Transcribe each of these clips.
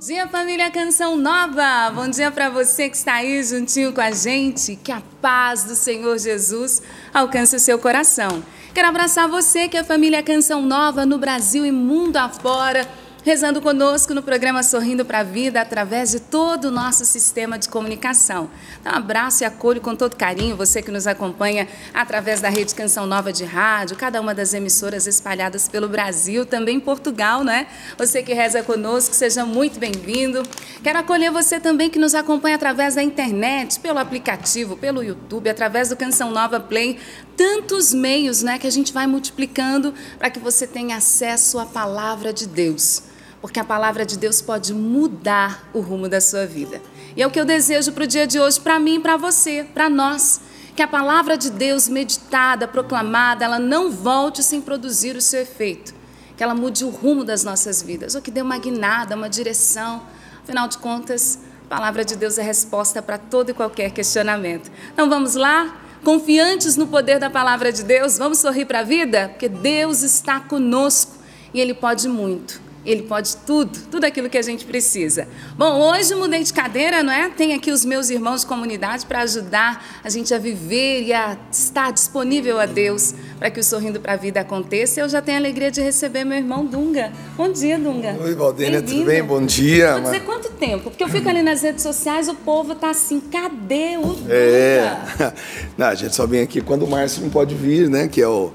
Bom dia, família Canção Nova! Bom dia para você que está aí juntinho com a gente. Que a paz do Senhor Jesus alcance o seu coração. Quero abraçar você que é a família Canção Nova no Brasil e mundo afora, rezando conosco no programa Sorrindo para a Vida através de todo o nosso sistema de comunicação. Então, abraço e acolho com todo carinho você que nos acompanha através da Rede Canção Nova de Rádio, cada uma das emissoras espalhadas pelo Brasil, também em Portugal, né? Você que reza conosco, seja muito bem-vindo. Quero acolher você também que nos acompanha através da internet, pelo aplicativo, pelo YouTube, através do Canção Nova Play. Tantos meios, né, que a gente vai multiplicando para que você tenha acesso à palavra de Deus. Porque a palavra de Deus pode mudar o rumo da sua vida. E é o que eu desejo para o dia de hoje, para mim, para você, para nós. Que a palavra de Deus meditada, proclamada, ela não volte sem produzir o seu efeito. Que ela mude o rumo das nossas vidas. Ou que dê uma guinada, uma direção. Afinal de contas, a palavra de Deus é resposta para todo e qualquer questionamento. Então vamos lá? Confiantes no poder da palavra de Deus, vamos sorrir para a vida? Porque Deus está conosco e Ele pode muito. Ele pode tudo aquilo que a gente precisa. Bom, hoje eu mudei de cadeira, não é? Tem aqui os meus irmãos de comunidade para ajudar a gente a viver e a estar disponível a Deus para que o Sorrindo para a Vida aconteça. Eu já tenho a alegria de receber meu irmão Dunga. Bom dia, Dunga. Oi, Valdênia, tudo bem? Bom dia. Vou dizer quanto tempo, porque eu fico ali nas redes sociais, o povo tá assim, cadê o Dunga? Não, a gente só vem aqui quando o Márcio não pode vir, né? Que é o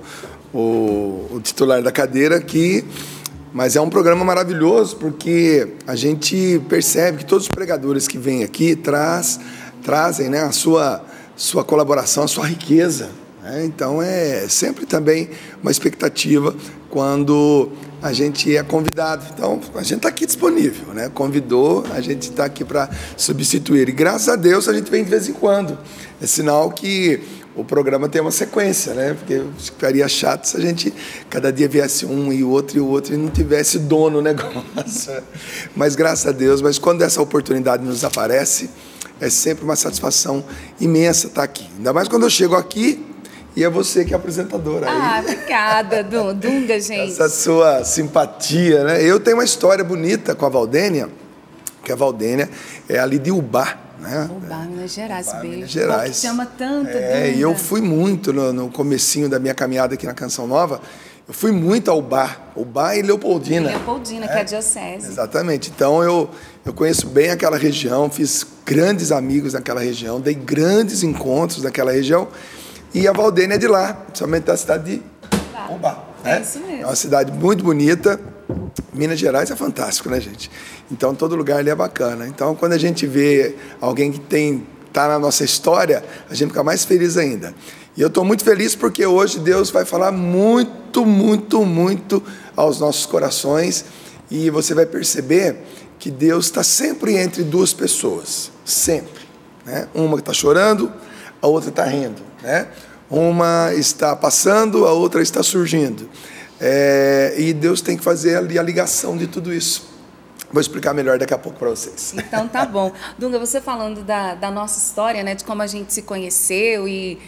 titular da cadeira aqui. Mas é um programa maravilhoso porque a gente percebe que todos os pregadores que vêm aqui trazem, né, a sua colaboração, a sua riqueza. Né? Então é sempre também uma expectativa quando a gente é convidado. Então a gente está aqui disponível, né? Convidou, a gente está aqui para substituir. E graças a Deus a gente vem de vez em quando. É sinal que o programa tem uma sequência, né? Porque ficaria chato se a gente cada dia viesse um e o outro e não tivesse dono no negócio. Mas graças a Deus, mas quando essa oportunidade nos aparece, é sempre uma satisfação imensa estar aqui. Ainda mais quando eu chego aqui e é você que é apresentadora. Ah, obrigada, Dunga, gente. Essa sua simpatia, né? Eu tenho uma história bonita com a Valdênia, que a Valdênia é ali de Ubá. Né? Ubá, Minas Gerais, Ubá, Minas Gerais. Te ama tanto, e eu fui muito no comecinho da minha caminhada aqui na Canção Nova, eu fui muito ao Ubá, Ubá e Leopoldina. Leopoldina, que é a diocese. Exatamente, então eu conheço bem aquela região, fiz grandes amigos naquela região, dei grandes encontros naquela região, e a Valdênia é de lá, principalmente da cidade de Ubá. É isso mesmo. É uma cidade muito bonita. Minas Gerais é fantástico, né, gente? Então, todo lugar ali é bacana. Então, quando a gente vê alguém que tá na nossa história, a gente fica mais feliz ainda. E eu estou muito feliz porque hoje Deus vai falar muito, muito, muito aos nossos corações. E você vai perceber que Deus está sempre entre duas pessoas. Sempre. Né? Uma está chorando, a outra está rindo. Né? Uma está passando, a outra está surgindo. E Deus tem que fazer ali a ligação de tudo isso. Vou explicar melhor daqui a pouco para vocês. Então tá bom. Dunga, você falando da nossa história, né, de como a gente se conheceu e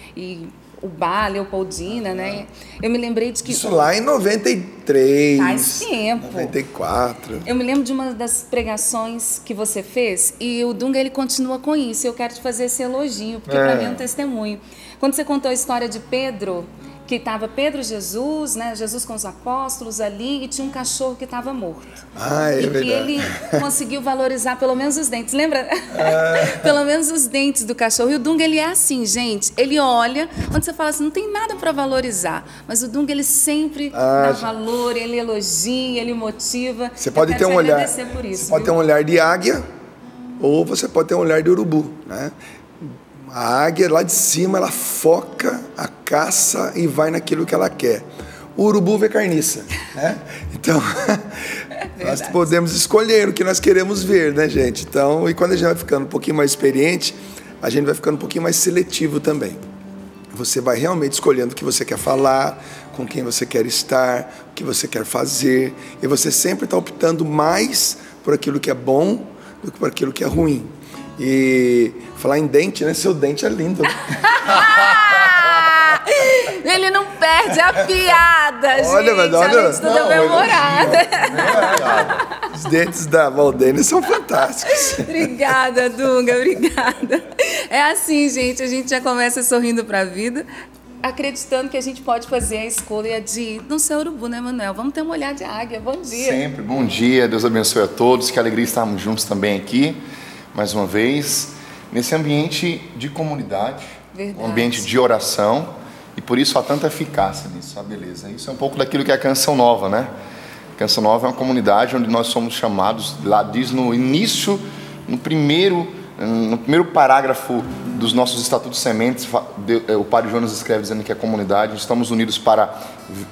Ubá, Leopoldina, né? Eu me lembrei de que... Isso lá em 93. Faz tempo. 94. Eu me lembro de uma das pregações que você fez e o Dunga, ele continua com isso. Eu quero te fazer esse elogio, porque para mim é um testemunho. Quando você contou a história de Pedro... que estava Pedro, Jesus, né? Jesus com os apóstolos ali, e tinha um cachorro que estava morto. Ah, é verdade. E ele conseguiu valorizar pelo menos os dentes, lembra? Ah. Pelo menos os dentes do cachorro. E o Dunga, ele é assim, gente, ele olha, onde você fala assim, não tem nada para valorizar, mas o Dunga, ele sempre dá valor, ele elogia, ele motiva. Você pode ter um olhar, por isso, você pode ter um olhar de águia, ou você pode ter um olhar de urubu, né? A águia lá de cima, ela foca a caça e vai naquilo que ela quer. O urubu vê carniça, né? Então, nós podemos escolher o que nós queremos ver, né, gente? Então, e quando a gente vai ficando um pouquinho mais experiente, a gente vai ficando um pouquinho mais seletivo também. Você vai realmente escolhendo o que você quer falar, com quem você quer estar, o que você quer fazer. E você sempre está optando mais por aquilo que é bom do que por aquilo que é ruim. E falar em dente, né? Seu dente é lindo. Ele não perde a piada, olha, gente. Mas olha, a gente toda memorada. Né? Os dentes da Valdênia são fantásticos. Obrigada, Dunga, obrigada. É assim, gente, a gente já começa sorrindo pra vida, acreditando que a gente pode fazer a escolha de não ser urubu, né, Manuel? Vamos ter uma olhada de águia. Bom dia. Sempre, bom dia. Deus abençoe a todos. Que alegria estarmos juntos também aqui, mais uma vez, nesse ambiente de comunidade, um ambiente de oração, e por isso há tanta eficácia nisso, a beleza. Isso é um pouco daquilo que é a Canção Nova, né? A Canção Nova é uma comunidade onde nós somos chamados, lá diz no início, no primeiro parágrafo dos nossos estatutos sementes, o padre Jonas escreve dizendo que a comunidade, estamos unidos para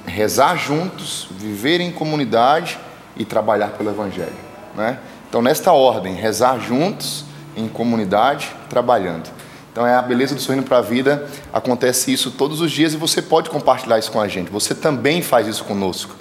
rezar juntos, viver em comunidade e trabalhar pelo Evangelho, né? Então, nesta ordem, rezar juntos, em comunidade, trabalhando. Então, é a beleza do Sorrindo para a Vida, acontece isso todos os dias e você pode compartilhar isso com a gente. Você também faz isso conosco,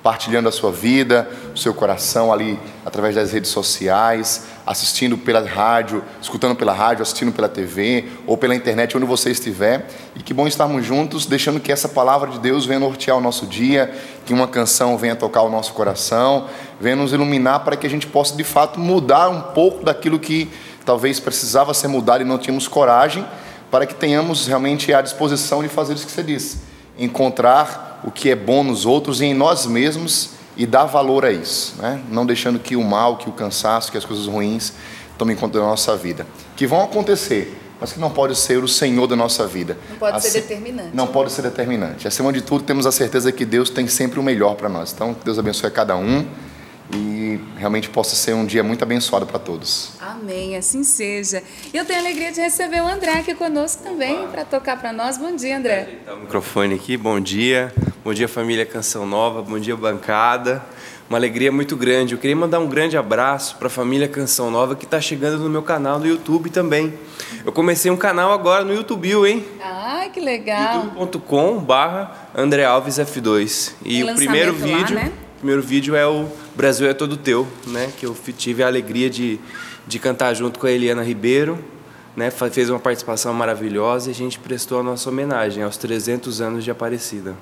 partilhando a sua vida, o seu coração ali através das redes sociais, assistindo pela rádio, escutando pela rádio, assistindo pela TV ou pela internet, onde você estiver. E que bom estarmos juntos, deixando que essa palavra de Deus venha nortear o nosso dia, que uma canção venha tocar o nosso coração, venha nos iluminar para que a gente possa, de fato, mudar um pouco daquilo que talvez precisava ser mudado e não tínhamos coragem, para que tenhamos realmente a disposição de fazer isso que você disse. Encontrar o que é bom nos outros e em nós mesmos e dar valor a isso, né? Não deixando que o mal, que o cansaço, que as coisas ruins tomem conta da nossa vida, que vão acontecer, mas que não pode ser o Senhor da nossa vida. Não pode ser determinante. Não pode ser determinante. Acima de tudo, temos a certeza que Deus tem sempre o melhor para nós. Então, que Deus abençoe a cada um e realmente possa ser um dia muito abençoado para todos. Amém, assim seja. E eu tenho a alegria de receber o André aqui conosco também, para tocar para nós. Bom dia, André. Tá o microfone aqui, bom dia. Bom dia, família Canção Nova, bom dia, bancada. Uma alegria muito grande. Eu queria mandar um grande abraço para a família Canção Nova, que está chegando no meu canal no YouTube também. Eu comecei um canal agora no YouTube, hein? Ah, que legal. youtube.com/AndreAlvesF2. E o primeiro vídeo... Lá, né? O primeiro vídeo é o Brasil é Todo Teu, né? Que eu tive a alegria de cantar junto com a Eliana Ribeiro, né? Fez uma participação maravilhosa e a gente prestou a nossa homenagem aos 300 anos de Aparecida.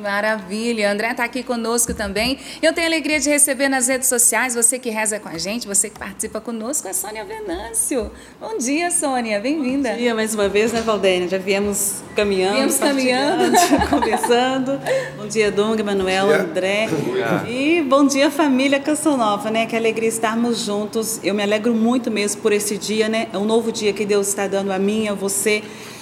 Maravilha, André está aqui conosco também. Eu tenho a alegria de receber nas redes sociais você que reza com a gente, você que participa conosco, a Sônia Venâncio. Bom dia, Sônia, bem-vinda. Bom dia mais uma vez, né, Valdênia? Já viemos caminhando, conversando. Bom dia, Dunga, Manuel, André. E bom dia, família Canção Nova, né? Que alegria estarmos juntos. Eu me alegro muito mesmo por esse dia, né? É um novo dia que Deus está dando a mim, a você.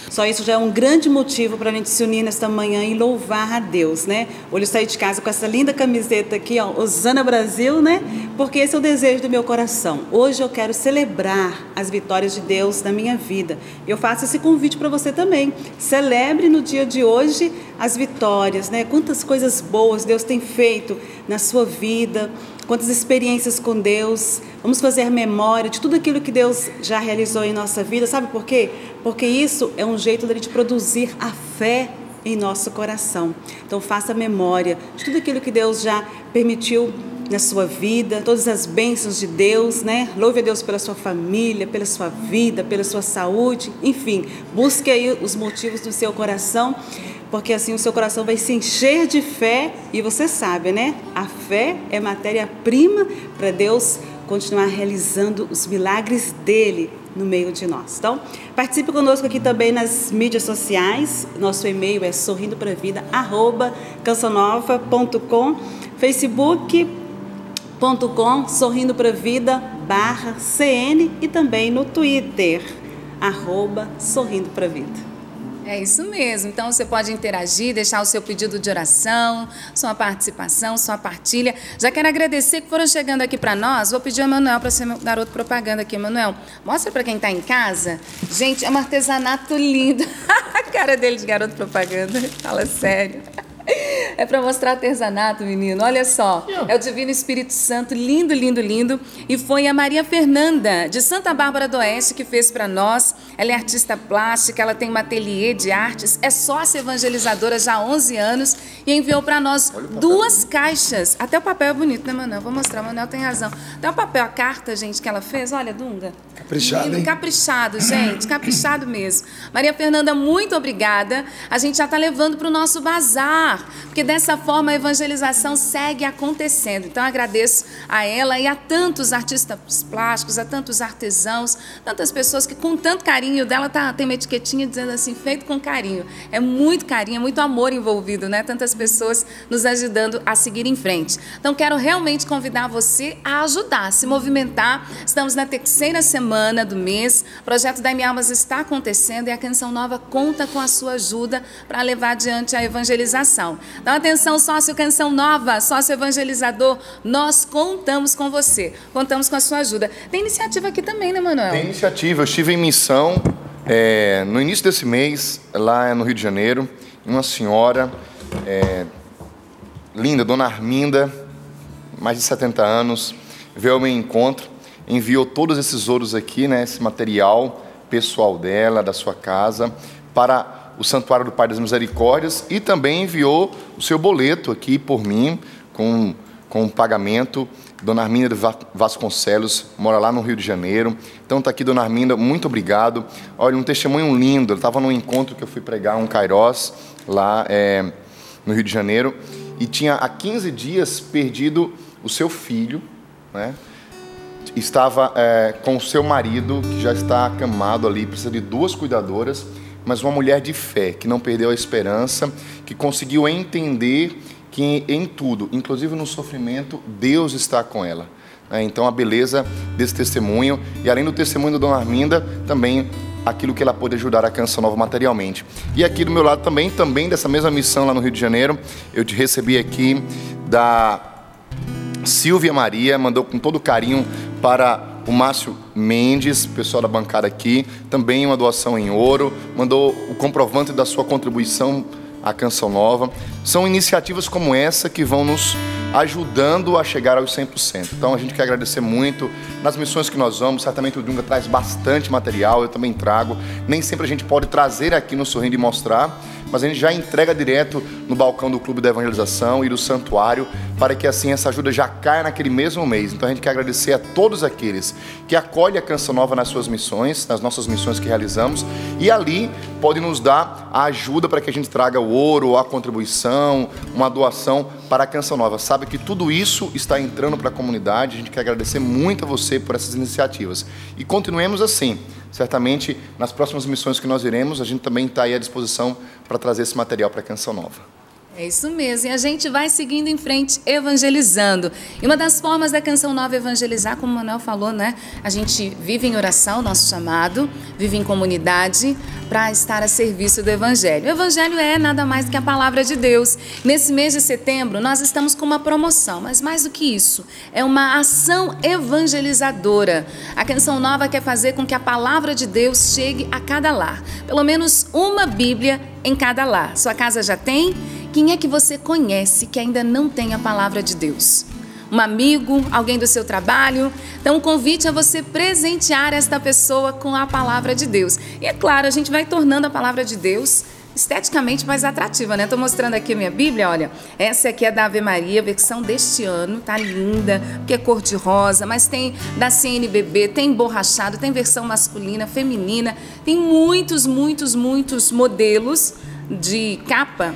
Só isso já é um grande motivo para a gente se unir nesta manhã e louvar a Deus, né? Hoje eu saí de casa com essa linda camiseta aqui, ó, Osana Brasil, né? Porque esse é o desejo do meu coração. Hoje eu quero celebrar as vitórias de Deus na minha vida. Eu faço esse convite para você também. Celebre no dia de hoje as vitórias, né? Quantas coisas boas Deus tem feito na sua vida, quantas experiências com Deus. Vamos fazer memória de tudo aquilo que Deus já realizou em nossa vida. Sabe por quê? Porque isso é um jeito de produzir a fé em nosso coração. Então faça memória de tudo aquilo que Deus já permitiu na sua vida, todas as bênçãos de Deus, né? Louve a Deus pela sua família, pela sua vida, pela sua saúde, enfim, busque aí os motivos do seu coração, porque assim o seu coração vai se encher de fé e você sabe, né? A fé é matéria-prima para Deus continuar realizando os milagres dele no meio de nós. Então, participe conosco aqui também nas mídias sociais. Nosso e-mail é sorrindopravida@cançonova.com, facebook.com/sorrindopravida/cn e também no Twitter @sorrindopravida. É isso mesmo, então você pode interagir, deixar o seu pedido de oração, sua participação, sua partilha. Já quero agradecer que foram chegando aqui para nós. Vou pedir ao Manuel para ser meu garoto propaganda aqui. Manuel, mostra para quem está em casa. Gente, é um artesanato lindo. A cara dele de garoto propaganda, fala sério. É para mostrar artesanato, menino. Olha só, é o Divino Espírito Santo, lindo, lindo, lindo. E foi a Maria Fernanda, de Santa Bárbara do Oeste, que fez para nós. Ela é artista plástica, ela tem um ateliê de artes, é sócia evangelizadora já há 11 anos e enviou para nós duas caixas. Até o papel é bonito, né, Manoel? Vou mostrar, o Manoel tem razão. Até o papel, a carta, gente, que ela fez, olha, Dunga. Caprichado, hein? Caprichado, gente, caprichado mesmo. Maria Fernanda, muito obrigada. A gente já está levando para o nosso bazar, porque dessa forma a evangelização segue acontecendo. Então, eu agradeço a ela e a tantos artistas plásticos, a tantos artesãos, tantas pessoas que com tanto carinho dela tem uma etiquetinha dizendo assim, feito com carinho. É muito carinho, é muito amor envolvido, né? Tantas pessoas nos ajudando a seguir em frente. Então, quero realmente convidar você a ajudar, se movimentar. Estamos na terceira semana do mês, o projeto da Minha Almas está acontecendo e a Canção Nova conta com a sua ajuda para levar adiante a evangelização. Então, atenção, sócio Canção Nova, sócio evangelizador, nós contamos com você, contamos com a sua ajuda. Tem iniciativa aqui também, né, Manoel? Tem iniciativa, eu estive em missão no início desse mês, lá no Rio de Janeiro, uma senhora linda, Dona Arminda, mais de 70 anos, veio ao meu encontro, enviou todos esses ouros aqui, né, esse material pessoal dela, da sua casa, para o Santuário do Pai das Misericórdias e também enviou o seu boleto aqui por mim, com um pagamento. Dona Arminda Vasconcelos, mora lá no Rio de Janeiro. Então está aqui, Dona Arminda, muito obrigado. Olha, um testemunho lindo. Eu estava num encontro que eu fui pregar, um Kairós, lá no Rio de Janeiro, e tinha há 15 dias perdido o seu filho, né? Estava com o seu marido, que já está acamado ali, precisa de duas cuidadoras, mas uma mulher de fé, que não perdeu a esperança, que conseguiu entender que em tudo, inclusive no sofrimento, Deus está com ela. Então, a beleza desse testemunho, e além do testemunho da Dona Arminda, também aquilo que ela pôde ajudar a Canção Nova materialmente. E aqui do meu lado também dessa mesma missão lá no Rio de Janeiro, eu te recebi aqui da Silvia Maria, mandou com todo carinho para o Márcio Mendes, pessoal da bancada aqui, também uma doação em ouro, mandou o comprovante da sua contribuição à Canção Nova. São iniciativas como essa que vão nos ajudando a chegar aos 100%. Então, a gente quer agradecer muito. Nas missões que nós vamos, certamente o Dunga traz bastante material, eu também trago. Nem sempre a gente pode trazer aqui no Sorrindo e mostrar, mas a gente já entrega direto no balcão do Clube da Evangelização e do Santuário, para que assim essa ajuda já caia naquele mesmo mês. Então, a gente quer agradecer a todos aqueles que acolhem a Canção Nova nas suas missões, nas nossas missões que realizamos, e ali podem nos dar a ajuda para que a gente traga o ouro, a contribuição, uma doação para a Canção Nova. Sabe que tudo isso está entrando para a comunidade, a gente quer agradecer muito a você por essas iniciativas. E continuemos assim. Certamente, nas próximas missões que nós iremos, a gente também está aí à disposição para trazer esse material para a Canção Nova. É isso mesmo, e a gente vai seguindo em frente, evangelizando. E uma das formas da Canção Nova evangelizar, como o Manoel falou, né? A gente vive em oração, nosso chamado, vive em comunidade, para estar a serviço do Evangelho. O Evangelho é nada mais que a palavra de Deus. Nesse mês de setembro, nós estamos com uma promoção, mas mais do que isso, é uma ação evangelizadora. A Canção Nova quer fazer com que a palavra de Deus chegue a cada lar. Pelo menos uma Bíblia em cada lar. Sua casa já tem? Quem é que você conhece que ainda não tem a palavra de Deus? Um amigo, alguém do seu trabalho? Então, o convite é você presentear esta pessoa com a palavra de Deus. E é claro, a gente vai tornando a palavra de Deus esteticamente mais atrativa, né? Estou mostrando aqui a minha Bíblia, olha. Essa aqui é da Ave Maria, versão deste ano, tá linda, porque é cor de rosa, mas tem da CNBB, tem emborrachado, tem versão masculina, feminina, tem muitos modelos de capa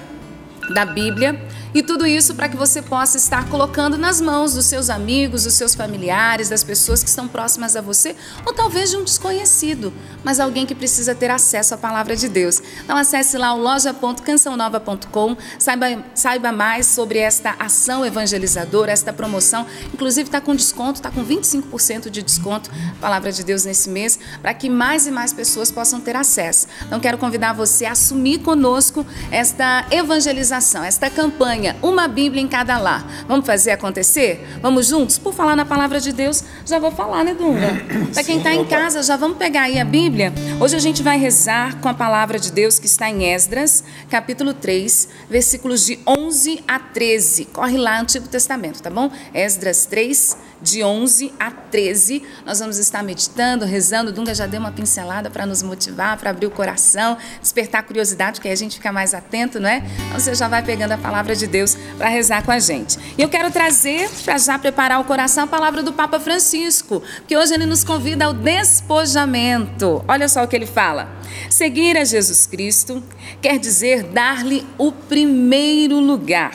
da Bíblia, e tudo isso para que você possa estar colocando nas mãos dos seus amigos, dos seus familiares, das pessoas que estão próximas a você, ou talvez de um desconhecido, mas alguém que precisa ter acesso à palavra de Deus. Então acesse lá o loja.cancaonova.com, saiba mais sobre esta ação evangelizadora, esta promoção, inclusive está com desconto, está com 25% de desconto, a palavra de Deus nesse mês, para que mais e mais pessoas possam ter acesso. Então quero convidar você a assumir conosco esta evangelização, esta campanha campanha, uma Bíblia em cada lar. Vamos fazer acontecer? Vamos juntos? Por falar na palavra de Deus, já vou falar, né, Dunga? Para quem está em casa, já vamos pegar aí a Bíblia. Hoje a gente vai rezar com a palavra de Deus que está em Esdras, capítulo 3, versículos de 11 a 13. Corre lá, Antigo Testamento, tá bom? Esdras 3, de 11 a 13. Nós vamos estar meditando, rezando. Dunga já deu uma pincelada para nos motivar, para abrir o coração, despertar a curiosidade, que aí a gente fica mais atento, não é? Então você já vai pegando a palavra de Deus para rezar com a gente. E eu quero trazer, para já preparar o coração, a palavra do Papa Francisco, que hoje ele nos convida ao despojamento. Olha só o que ele fala. Seguir a Jesus Cristo quer dizer dar-lhe o primeiro lugar,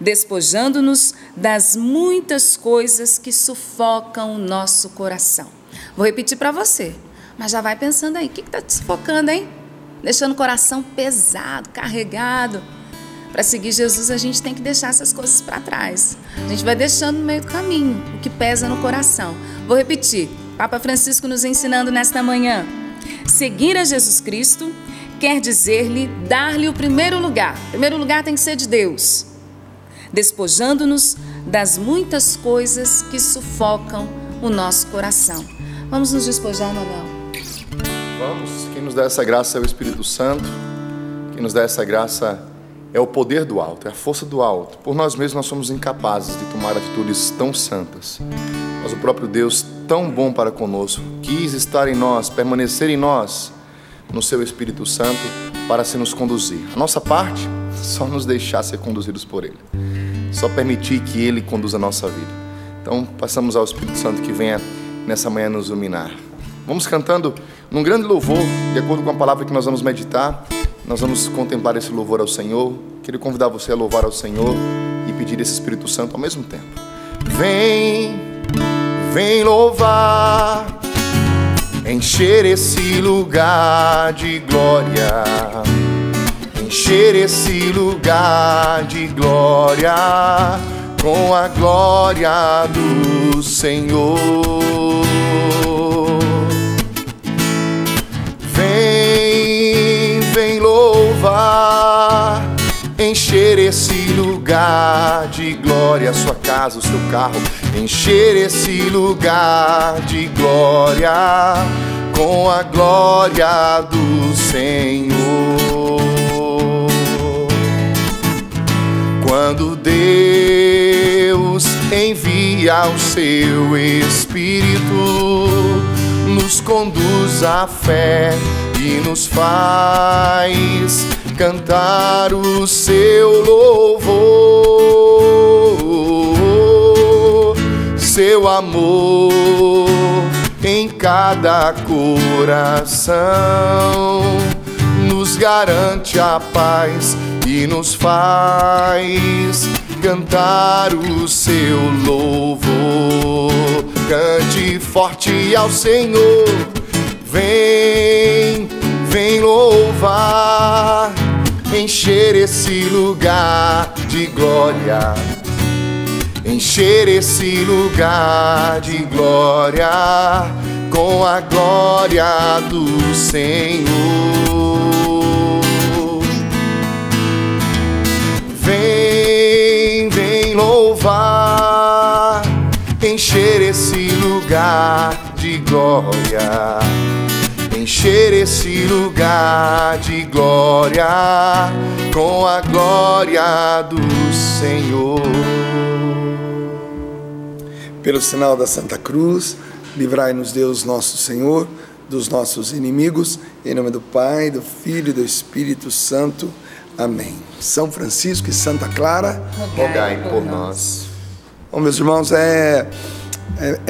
despojando-nos das muitas coisas que sufocam o nosso coração. Vou repetir para você, mas já vai pensando aí, o que está te sufocando, hein? Deixando o coração pesado, carregado. Para seguir Jesus, a gente tem que deixar essas coisas para trás. A gente vai deixando no meio do caminho o que pesa no coração. Vou repetir, Papa Francisco nos ensinando nesta manhã. Seguir a Jesus Cristo quer dizer-lhe, dar-lhe o primeiro lugar. O primeiro lugar tem que ser de Deus, despojando-nos das muitas coisas que sufocam o nosso coração. Vamos nos despojar, Manuel? Vamos. Quem nos dá essa graça é o Espírito Santo. Quem nos dá essa graça é o poder do alto, é a força do alto. Por nós mesmos, nós somos incapazes de tomar atitudes tão santas. Mas o próprio Deus, tão bom para conosco, quis estar em nós, permanecer em nós, no seu Espírito Santo, para se nos conduzir. A nossa parte, só nos deixar ser conduzidos por Ele. Só permitir que Ele conduza a nossa vida. Então, passamos ao Espírito Santo que venha nessa manhã nos iluminar. Vamos cantando num grande louvor, de acordo com a palavra que nós vamos meditar. Nós vamos contemplar esse louvor ao Senhor. Queria convidar você a louvar ao Senhor e pedir esse Espírito Santo ao mesmo tempo. Vem, vem louvar, encher esse lugar de glória, encher esse lugar de glória com a glória do Senhor. Vem, vem louvar, encher esse lugar de glória, a sua casa, o seu carro, encher esse lugar de glória com a glória do Senhor. Quando Deus envia o seu Espírito, nos conduz à fé e nos faz cantar o seu louvor, seu amor em cada coração, nos garante a paz e nos faz cantar o seu louvor. Cante forte ao Senhor. Vem, vem louvar, encher esse lugar de glória, encher esse lugar de glória com a glória do Senhor. Vem, vem louvar, encher esse lugar de glória, encher esse lugar de glória com a glória do Senhor. Pelo sinal da Santa Cruz, livrai-nos Deus nosso Senhor dos nossos inimigos, em nome do Pai, do Filho e do Espírito Santo. Amém. São Francisco e Santa Clara, rogai por nós. Bom, meus irmãos, é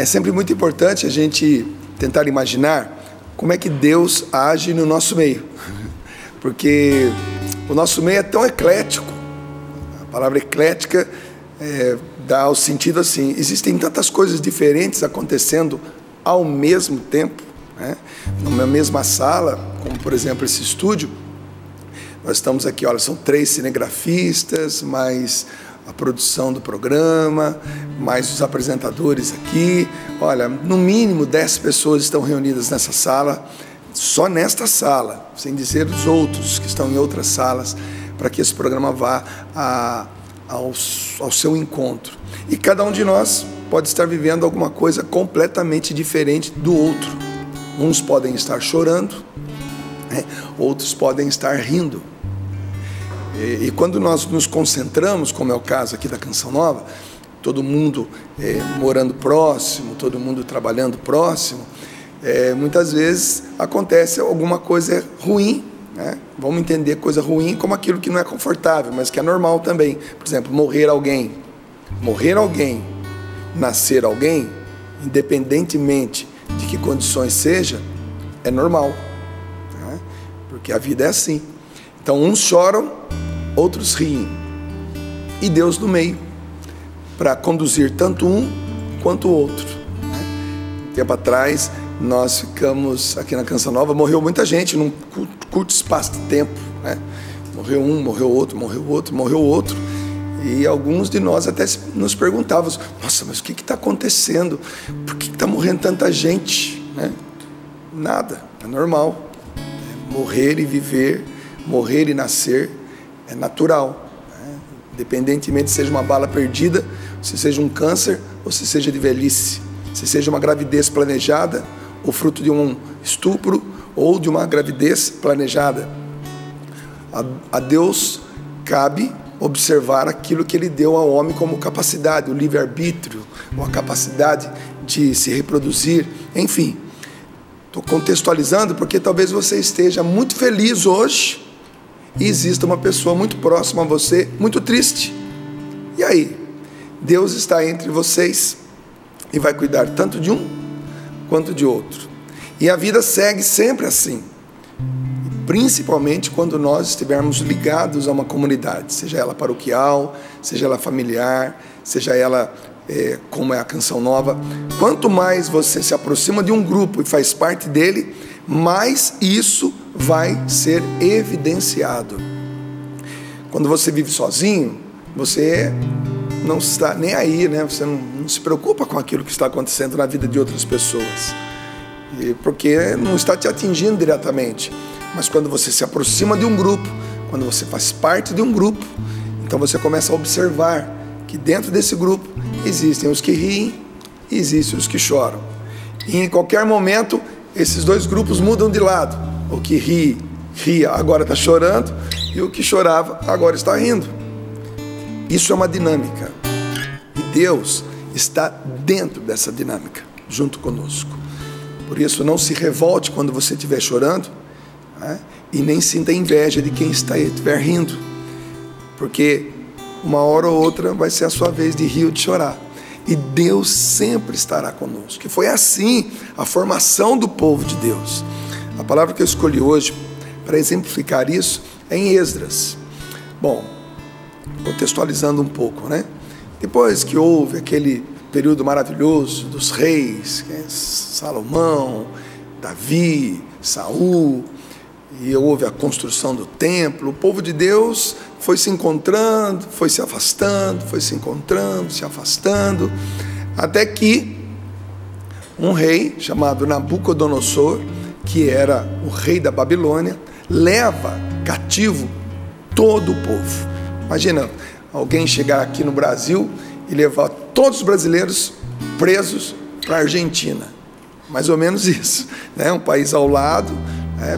sempre muito importante a gente tentar imaginar como é que Deus age no nosso meio. Porque o nosso meio é tão eclético. A palavra eclética dá o sentido assim, existem tantas coisas diferentes acontecendo ao mesmo tempo, né? Numa mesma sala, como por exemplo esse estúdio. Nós estamos aqui, olha, são 3 cinegrafistas, mais a produção do programa, mais os apresentadores aqui. Olha, no mínimo 10 pessoas estão reunidas nessa sala, só nesta sala, sem dizer os outros que estão em outras salas, para que esse programa vá a ao seu encontro. E cada um de nós pode estar vivendo alguma coisa completamente diferente do outro. Uns podem estar chorando, né? Outros podem estar rindo. E quando nós nos concentramos, como é o caso aqui da Canção Nova, todo mundo morando próximo, todo mundo trabalhando próximo, muitas vezes acontece alguma coisa ruim, né? Vamos entender coisa ruim como aquilo que não é confortável, mas que é normal também. Por exemplo, morrer alguém, nascer alguém, independentemente de que condições seja, é normal, né? Porque a vida é assim. Então uns choram, outros riem, e Deus no meio, para conduzir tanto um quanto o outro, né? Um tempo atrás nós ficamos aqui na Canção Nova, morreu muita gente num curto espaço de tempo, né? Morreu um, morreu outro, e alguns de nós até nos perguntávamos, nossa, mas o que está acontecendo? Por que está morrendo tanta gente? Né? Nada, é normal, morrer e viver, morrer e nascer é natural, né? Independentemente se seja uma bala perdida, se seja um câncer ou se seja de velhice, se seja uma gravidez planejada ou fruto de um estupro ou de uma gravidez planejada. A Deus cabe observar aquilo que Ele deu ao homem como capacidade, o livre-arbítrio, ou a capacidade de se reproduzir, enfim. Estou contextualizando porque talvez você esteja muito feliz hoje e exista uma pessoa muito próxima a você, muito triste. E aí? Deus está entre vocês e vai cuidar tanto de um quanto de outro. E a vida segue sempre assim, principalmente quando nós estivermos ligados a uma comunidade, seja ela paroquial, seja ela familiar, seja ela como é a Canção Nova. Quanto mais você se aproxima de um grupo e faz parte dele, mais isso vai ser evidenciado. Quando você vive sozinho, você não está nem aí, né? Você não se preocupa com aquilo que está acontecendo na vida de outras pessoas, porque não está te atingindo diretamente. Mas quando você se aproxima de um grupo, quando você faz parte de um grupo, então você começa a observar que dentro desse grupo existem os que riem e existem os que choram. E em qualquer momento, esses dois grupos mudam de lado. O que ria, agora está chorando, e o que chorava, agora está rindo. Isso é uma dinâmica. E Deus está dentro dessa dinâmica, junto conosco. Por isso, não se revolte quando você estiver chorando, né? E nem sinta inveja de quem estiver rindo, porque uma hora ou outra vai ser a sua vez de rir ou de chorar. E Deus sempre estará conosco. Que foi assim a formação do povo de Deus. A palavra que eu escolhi hoje para exemplificar isso é em Esdras. Bom, contextualizando um pouco, né? Depois que houve aquele período maravilhoso dos reis, Salomão, Davi, Saul, e houve a construção do templo, o povo de Deus foi se encontrando, foi se afastando, até que um rei chamado Nabucodonosor, que era o rei da Babilônia, leva cativo todo o povo. Imagina alguém chegar aqui no Brasil e levar todos os brasileiros presos para a Argentina, mais ou menos isso, né? Um país ao lado,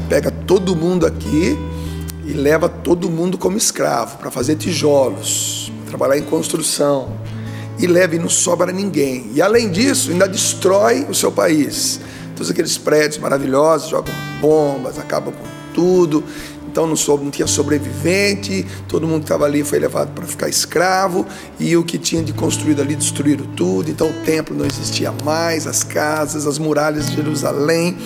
pega todo mundo aqui e leva todo mundo como escravo, para fazer tijolos, trabalhar em construção, e leva e não sobra ninguém. E além disso, ainda destrói o seu país. Todos aqueles prédios maravilhosos, jogam bombas, acabam com tudo. Então não tinha sobrevivente, todo mundo que estava ali foi levado para ficar escravo, e o que tinha de construído ali destruíram tudo. Então o templo não existia mais, as casas, as muralhas de Jerusalém,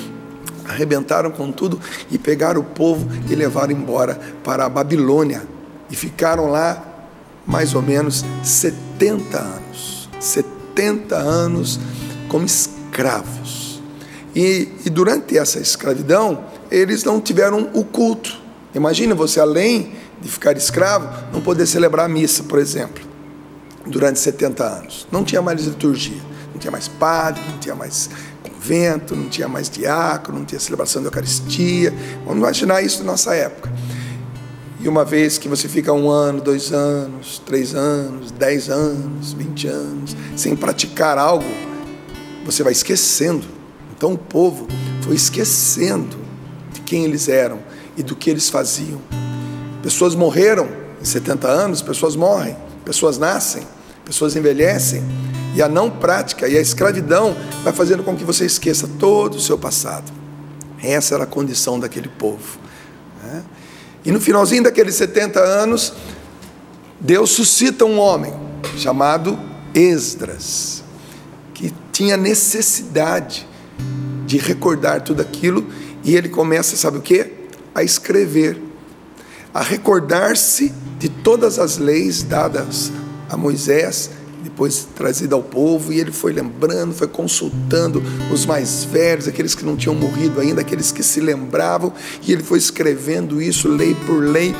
arrebentaram com tudo e pegaram o povo e levaram embora para a Babilônia. E ficaram lá mais ou menos 70 anos. 70 anos como escravos. E durante essa escravidão, eles não tiveram o culto. Imagina você, além de ficar escravo, não poder celebrar a missa, por exemplo, durante 70 anos. Não tinha mais liturgia, não tinha mais padre, não tinha mais convento, não tinha mais diácono, não tinha celebração da Eucaristia. Vamos imaginar isso na nossa época. E uma vez que você fica 1 ano, 2 anos, 3 anos, 10 anos, 20 anos, sem praticar algo, você vai esquecendo. Então o povo foi esquecendo de quem eles eram e do que eles faziam. Pessoas morreram em 70 anos, pessoas morrem, pessoas nascem, pessoas envelhecem. E a não prática e a escravidão vai fazendo com que você esqueça todo o seu passado. Essa era a condição daquele povo, né? E no finalzinho daqueles 70 anos, Deus suscita um homem chamado Esdras, que tinha necessidade de recordar tudo aquilo, e ele começa, sabe o quê? A escrever, a recordar-se de todas as leis dadas a Moisés, depois trazida ao povo, e ele foi lembrando, foi consultando os mais velhos, aqueles que não tinham morrido ainda, aqueles que se lembravam, e ele foi escrevendo isso, lei por lei,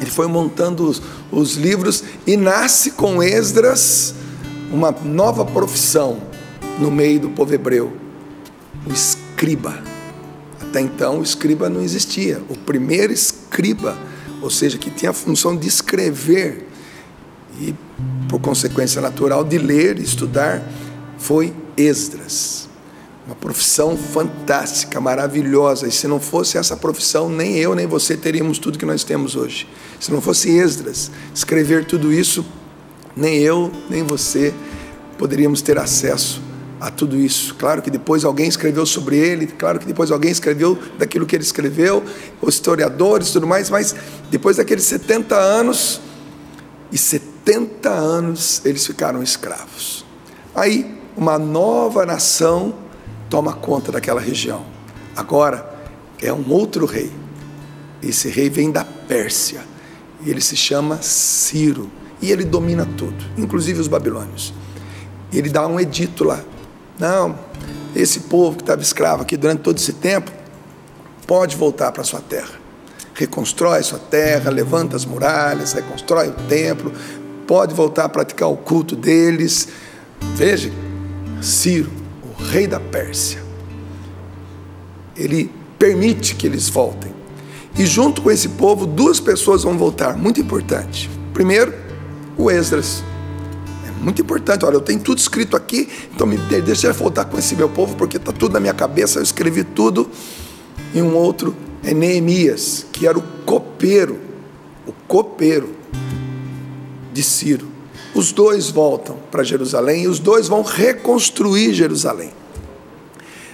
ele foi montando os livros, e nasce com Esdras uma nova profissão no meio do povo hebreu, o escriba. Até então o escriba não existia, o primeiro escriba, ou seja, que tinha a função de escrever, e por consequência natural de ler e estudar, foi Esdras. Uma profissão fantástica, maravilhosa, e se não fosse essa profissão, nem eu nem você teríamos tudo que nós temos hoje. Se não fosse Esdras escrever tudo isso, nem eu nem você poderíamos ter acesso a tudo isso. Claro que depois alguém escreveu sobre ele, claro que depois alguém escreveu daquilo que ele escreveu, os historiadores e tudo mais, mas depois daqueles 70 anos, e 70 anos eles ficaram escravos. Aí uma nova nação toma conta daquela região. Agora é um outro rei. Esse rei vem da Pérsia. Ele se chama Ciro. E ele domina tudo, inclusive os babilônios. Ele dá um edito lá. Não, esse povo que estava escravo aqui durante todo esse tempo pode voltar para sua terra. Reconstrói sua terra, levanta as muralhas, reconstrói o templo, pode voltar a praticar o culto deles. Veja, Ciro, o rei da Pérsia, ele permite que eles voltem. E junto com esse povo, 2 pessoas vão voltar, muito importante. Primeiro, o Esdras. Muito importante, olha, eu tenho tudo escrito aqui, então deixa eu voltar com esse meu povo, porque está tudo na minha cabeça, eu escrevi tudo. E um outro é Neemias, que era o copeiro de Ciro. Os 2 voltam para Jerusalém e os 2 vão reconstruir Jerusalém.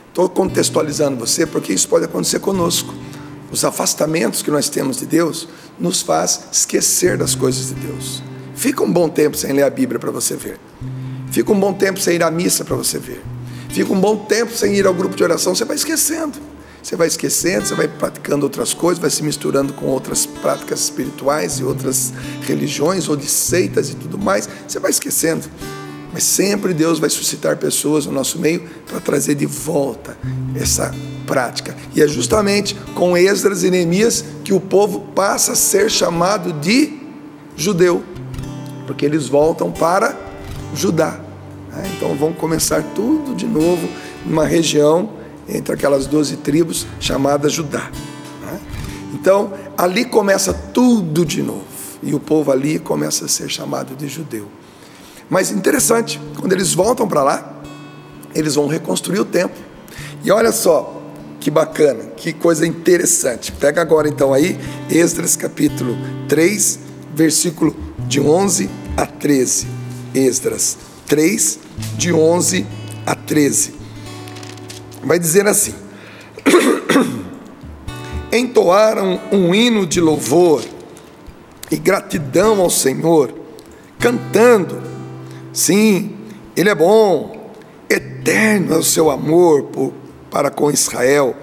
Estou contextualizando você porque isso pode acontecer conosco. Os afastamentos que nós temos de Deus nos faz esquecer das coisas de Deus. Fica um bom tempo sem ler a Bíblia para você ver. Fica um bom tempo sem ir à missa para você ver. Fica um bom tempo sem ir ao grupo de oração, você vai esquecendo. Você vai esquecendo, você vai praticando outras coisas, vai se misturando com outras práticas espirituais e outras religiões ou de seitas e tudo mais. Você vai esquecendo. Mas sempre Deus vai suscitar pessoas no nosso meio para trazer de volta essa prática. E é justamente com Esdras e Neemias que o povo passa a ser chamado de judeu, porque eles voltam para Judá, né? Então vão começar tudo de novo numa região entre aquelas 12 tribos, chamada Judá, né? Então, ali começa tudo de novo, e o povo ali começa a ser chamado de judeu. Mas interessante, quando eles voltam para lá, eles vão reconstruir o templo. E olha só, que bacana, que coisa interessante. Pega agora então aí, Esdras capítulo 3, versículo de 11 a 13. Esdras 3, de 11 a 13. Vai dizer assim: entoaram um hino de louvor e gratidão ao Senhor, cantando: sim, Ele é bom, eterno é o seu amor para com Israel.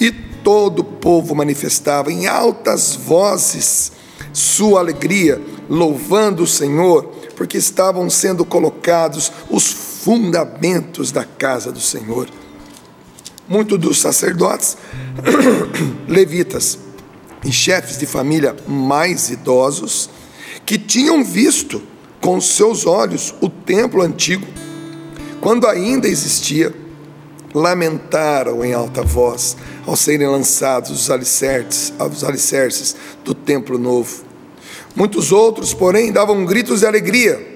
E todo o povo manifestava em altas vozes sua alegria, louvando o Senhor, porque estavam sendo colocados os fundamentos da casa do Senhor. Muitos dos sacerdotes, levitas e chefes de família mais idosos, que tinham visto com seus olhos o templo antigo, quando ainda existia, lamentaram em alta voz ao serem lançados os alicerces do templo novo. Muitos outros, porém, davam gritos de alegria,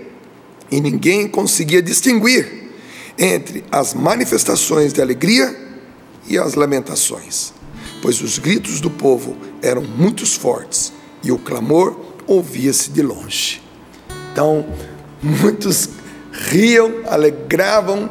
e ninguém conseguia distinguir entre as manifestações de alegria e as lamentações, pois os gritos do povo eram muito fortes e o clamor ouvia-se de longe. Então, muitos riam, alegravam,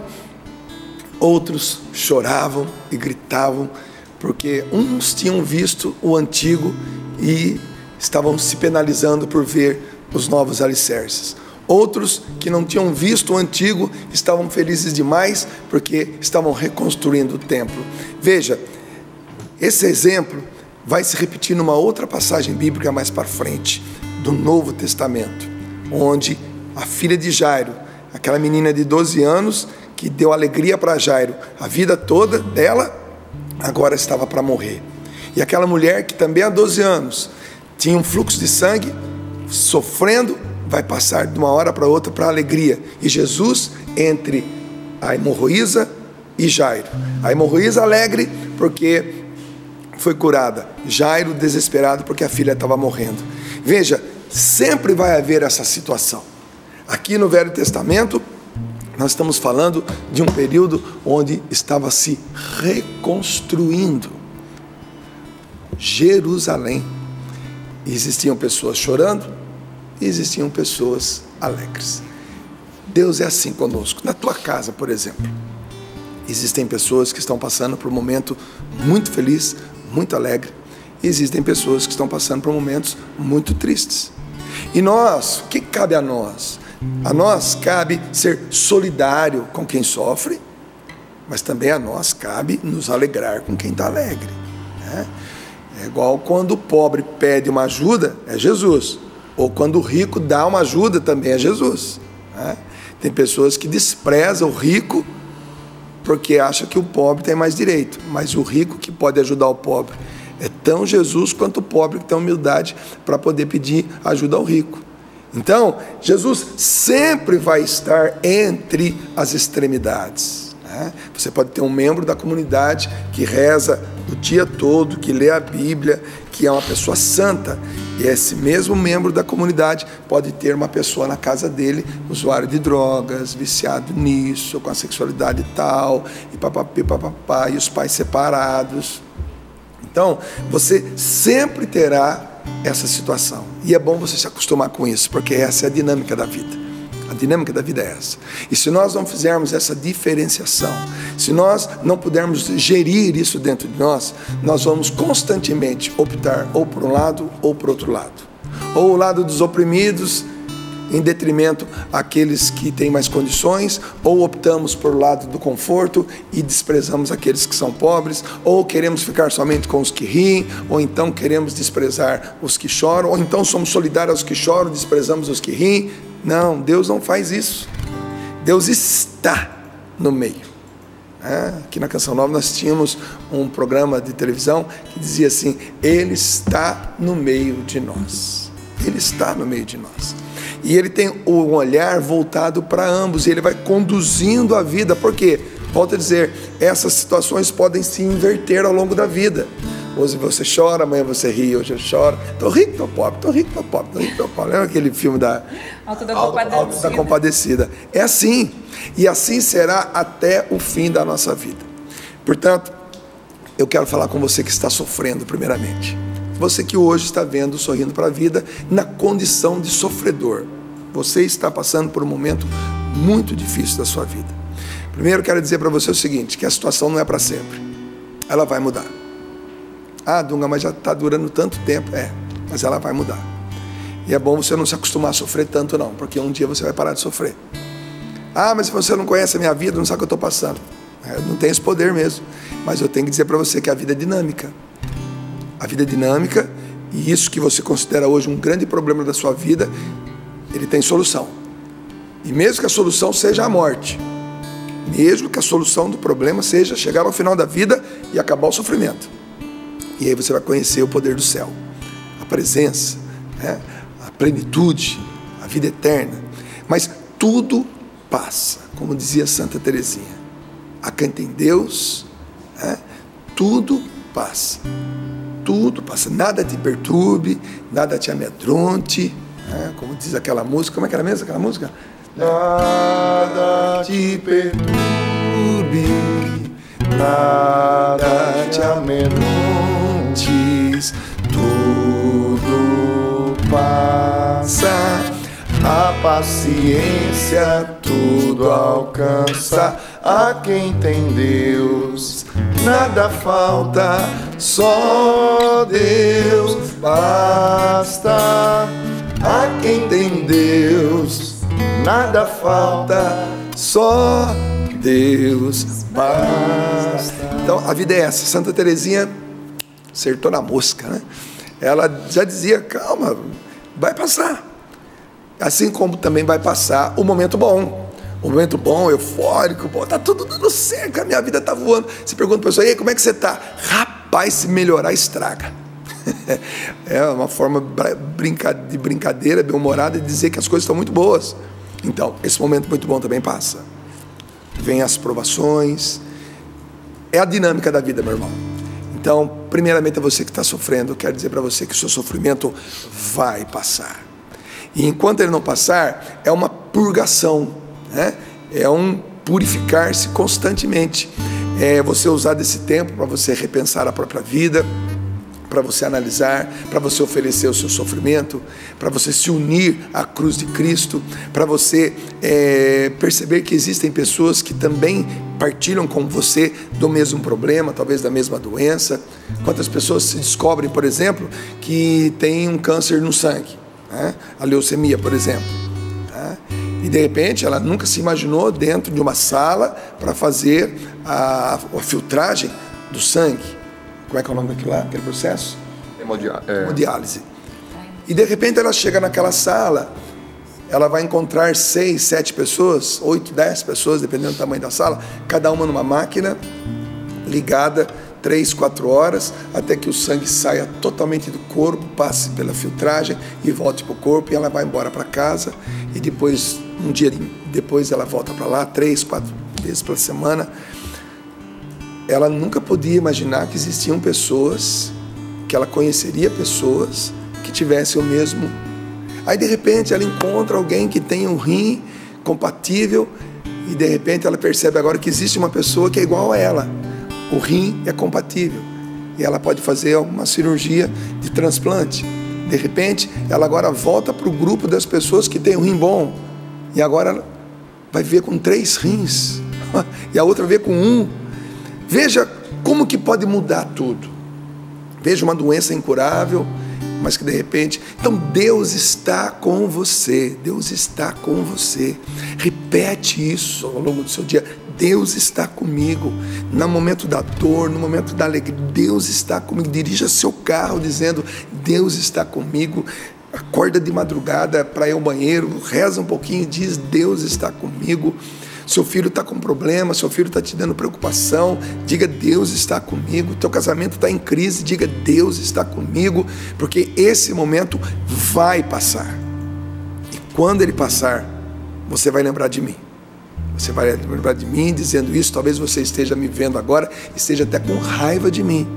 outros choravam e gritavam, porque uns tinham visto o antigo e estavam se penalizando por ver os novos alicerces. Outros que não tinham visto o antigo estavam felizes demais porque estavam reconstruindo o templo. Veja, esse exemplo vai se repetir numa outra passagem bíblica mais para frente, do Novo Testamento, onde a filha de Jairo, aquela menina de 12 anos que deu alegria para Jairo a vida toda dela, agora estava para morrer. E aquela mulher que também há 12 anos tinha um fluxo de sangue, sofrendo, vai passar de uma hora para outra para a alegria. E Jesus entre a hemorroísa e Jairo. A hemorroísa alegre porque foi curada. Jairo desesperado porque a filha estava morrendo. Veja, sempre vai haver essa situação. Aqui no Velho Testamento, nós estamos falando de um período onde estava se reconstruindo Jerusalém. Existiam pessoas chorando, existiam pessoas alegres. Deus é assim conosco. Na tua casa, por exemplo, existem pessoas que estão passando por um momento muito feliz, muito alegre. Existem pessoas que estão passando por momentos muito tristes. E nós, o que cabe a nós? A nós cabe ser solidário com quem sofre, mas também a nós cabe nos alegrar com quem está alegre, né? É igual quando o pobre pede uma ajuda, é Jesus. Ou quando o rico dá uma ajuda, também é Jesus, né? Tem pessoas que desprezam o rico porque acham que o pobre tem mais direito, mas o rico que pode ajudar o pobre é tão Jesus quanto o pobre que tem humildade para poder pedir ajuda ao rico. Então, Jesus sempre vai estar entre as extremidades, né? Você pode ter um membro da comunidade que reza o dia todo, que lê a Bíblia, que é uma pessoa santa. E esse mesmo membro da comunidade pode ter uma pessoa na casa dele, usuário de drogas, viciado nisso, com a sexualidade tal, e papapi, papapá, e os pais separados. Então, você sempre terá essa situação. E é bom você se acostumar com isso, porque essa é a dinâmica da vida. A dinâmica da vida é essa. E se nós não fizermos essa diferenciação, se nós não pudermos gerir isso dentro de nós, nós vamos constantemente optar ou por um lado ou por outro lado. Ou o lado dos oprimidos, em detrimento àqueles que têm mais condições, ou optamos por lado do conforto e desprezamos aqueles que são pobres, ou queremos ficar somente com os que riem, ou então queremos desprezar os que choram, ou então somos solidários aos que choram, desprezamos os que riem. Não, Deus não faz isso. Deus está no meio. Aqui na Canção Nova nós tínhamos um programa de televisão que dizia assim: Ele está no meio de nós. Ele está no meio de nós. E Ele tem um olhar voltado para ambos, e Ele vai conduzindo a vida, porque, volto a dizer, essas situações podem se inverter ao longo da vida. Hoje você chora, amanhã você ri, hoje eu choro. Tô rico, tô pobre, tô rico, tô pobre, tô rico, tô pobre. Lembra aquele filme da Auto da Compadecida? É assim, e assim será até o fim da nossa vida. Portanto, eu quero falar com você que está sofrendo primeiramente. Você que hoje está vendo Sorrindo para a Vida na condição de sofredor. Você está passando por um momento muito difícil da sua vida. Primeiro quero dizer para você o seguinte, que a situação não é para sempre. Ela vai mudar. Ah, Dunga, mas já está durando tanto tempo. É, mas ela vai mudar. E é bom você não se acostumar a sofrer tanto não, porque um dia você vai parar de sofrer. Ah, mas você não conhece a minha vida, não sabe o que eu estou passando. Eu não tenho esse poder mesmo. Mas eu tenho que dizer para você que a vida é dinâmica. A vida é dinâmica, e isso que você considera hoje um grande problema da sua vida, ele tem solução. E mesmo que a solução seja a morte, mesmo que a solução do problema seja chegar ao final da vida e acabar o sofrimento. E aí você vai conhecer o poder do céu, a presença, né? A plenitude, a vida eterna. Mas tudo passa, como dizia Santa Teresinha. Acanta em Deus, né? Tudo passa. tudo, nada te perturbe, nada te amedronte, né? Como diz aquela música, como é que era mesmo aquela música? Nada te perturbe, nada te amedrontes, tudo passa, a paciência tudo alcança, a quem tem Deus nada falta, só Deus basta. A quem tem Deus nada falta, só Deus basta. Então a vida é essa. Santa Teresinha acertou na mosca, né? Ela já dizia, calma, vai passar. Assim como também vai passar o momento bom. O momento bom, eufórico, bom, tá tudo dando certo, a minha vida tá voando. Você pergunta para a pessoa, e aí, como é que você tá? Rapaz, se melhorar, estraga. É uma forma de brincadeira, bem-humorada, de dizer que as coisas estão muito boas. Então, esse momento muito bom também passa. Vem as provações. É a dinâmica da vida, meu irmão. Então, primeiramente, a você que está sofrendo, eu quero dizer para você que o seu sofrimento vai passar. E enquanto ele não passar, é uma purgação, né? É um purificar-se constantemente. É você usar desse tempo para você repensar a própria vida, para você analisar, para você oferecer o seu sofrimento, para você se unir à cruz de Cristo, para você perceber que existem pessoas que também partilham com você do mesmo problema, talvez da mesma doença. Quantas pessoas se descobrem, por exemplo, que tem um câncer no sangue, né? A leucemia, por exemplo, né? E de repente ela nunca se imaginou dentro de uma sala para fazer a filtragem do sangue. Como é que é o nome daquilo lá, aquele processo? Hemodiálise. E de repente ela chega naquela sala, ela vai encontrar 6, 7 pessoas, 8, 10 pessoas, dependendo do tamanho da sala, cada uma numa máquina ligada 3, 4 horas, até que o sangue saia totalmente do corpo, passe pela filtragem e volte para o corpo, e ela vai embora para casa, e depois, um dia depois ela volta para lá, 3, 4 vezes pela semana. Ela nunca podia imaginar que existiam pessoas, que ela conheceria pessoas que tivessem o mesmo. Aí de repente ela encontra alguém que tem um rim compatível, e de repente ela percebe agora que existe uma pessoa que é igual a ela. O rim é compatível e ela pode fazer uma cirurgia de transplante. De repente ela agora volta para o grupo das pessoas que tem um rim bom, e agora ela vai ver com 3 rins e a outra vê com 1. Veja como que pode mudar tudo. Veja uma doença incurável, mas que de repente... Então Deus está com você, Deus está com você. Repete isso ao longo do seu dia. Deus está comigo. No momento da dor, no momento da alegria, Deus está comigo. Dirija seu carro dizendo, Deus está comigo. Acorda de madrugada para ir ao banheiro, reza um pouquinho e diz, Deus está comigo. Seu filho está com problema, seu filho está te dando preocupação, diga, Deus está comigo. Teu casamento está em crise, diga, Deus está comigo, porque esse momento vai passar. E quando ele passar, você vai lembrar de mim. Você vai lembrar de mim dizendo isso. Talvez você esteja me vendo agora, esteja até com raiva de mim.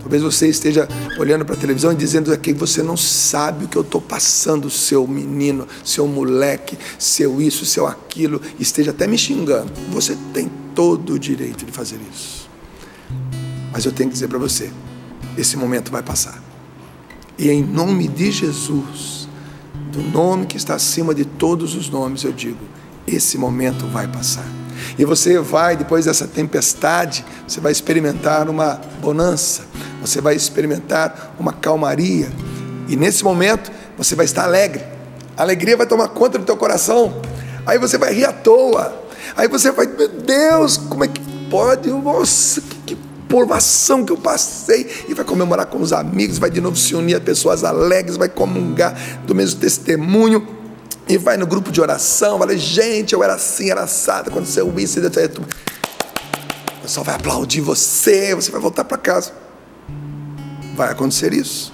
Talvez você esteja olhando para a televisão e dizendo que você não sabe o que eu estou passando, seu menino, seu moleque, seu isso, seu aquilo, esteja até me xingando. Você tem todo o direito de fazer isso. Mas eu tenho que dizer para você, esse momento vai passar. E em nome de Jesus, do nome que está acima de todos os nomes, eu digo, esse momento vai passar. E você vai, depois dessa tempestade, você vai experimentar uma bonança, você vai experimentar uma calmaria, e nesse momento você vai estar alegre, a alegria vai tomar conta do teu coração, aí você vai rir à toa, aí você vai, meu Deus, como é que pode, nossa, que provação que eu passei, e vai comemorar com os amigos, vai de novo se unir a pessoas alegres, vai comungar do mesmo testemunho, e vai no grupo de oração, fala, gente, eu era assim, era assado, aconteceu isso, o pessoal vai aplaudir você, você vai voltar para casa. Vai acontecer isso.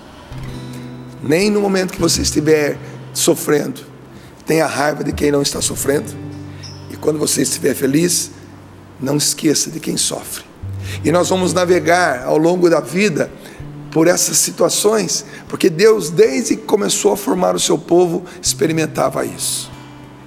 Nem no momento que você estiver sofrendo, tenha raiva de quem não está sofrendo, e quando você estiver feliz, não esqueça de quem sofre. E nós vamos navegar ao longo da vida por essas situações, porque Deus, desde que começou a formar o seu povo, experimentava isso.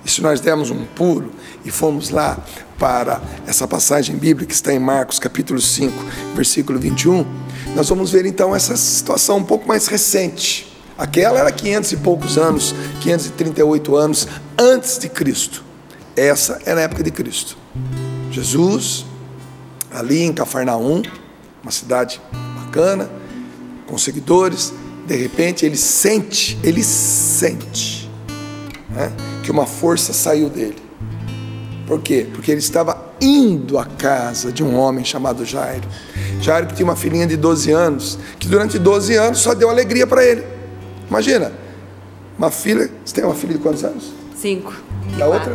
E se nós demos um pulo e fomos lá para essa passagem bíblica que está em Marcos capítulo 5, versículo 21, nós vamos ver então essa situação um pouco mais recente. Aquela era 500 e poucos anos, 538 anos antes de Cristo. Essa era a época de Cristo. Jesus, ali em Cafarnaum, uma cidade bacana, com seguidores, de repente ele sente, né, que uma força saiu dele. Por quê? Porque ele estava indo à casa de um homem chamado Jairo. Jairo, que tinha uma filhinha de 12 anos, que durante 12 anos só deu alegria para ele. Imagina, uma filha, você tem uma filha de quantos anos? 5. E a outra?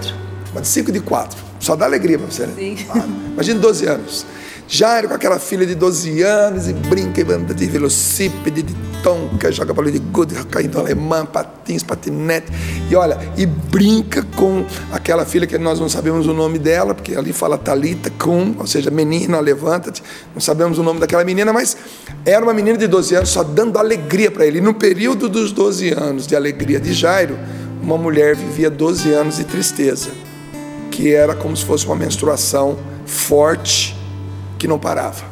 Uma de 5 e de 4. Só dá alegria para você, né? Sim. Ah, imagina 12 anos. Jairo com aquela filha de 12 anos e brinca e anda de velocípede, de tonka, joga bola de gude, caindo alemã, patins, patinete. E olha, e brinca com aquela filha que nós não sabemos o nome dela, porque ali fala Talita Kum, ou seja, menina, levanta-te. Não sabemos o nome daquela menina, mas era uma menina de 12 anos só dando alegria para ele. E no período dos 12 anos de alegria de Jairo, uma mulher vivia 12 anos de tristeza, que era como se fosse uma menstruação forte, que não parava.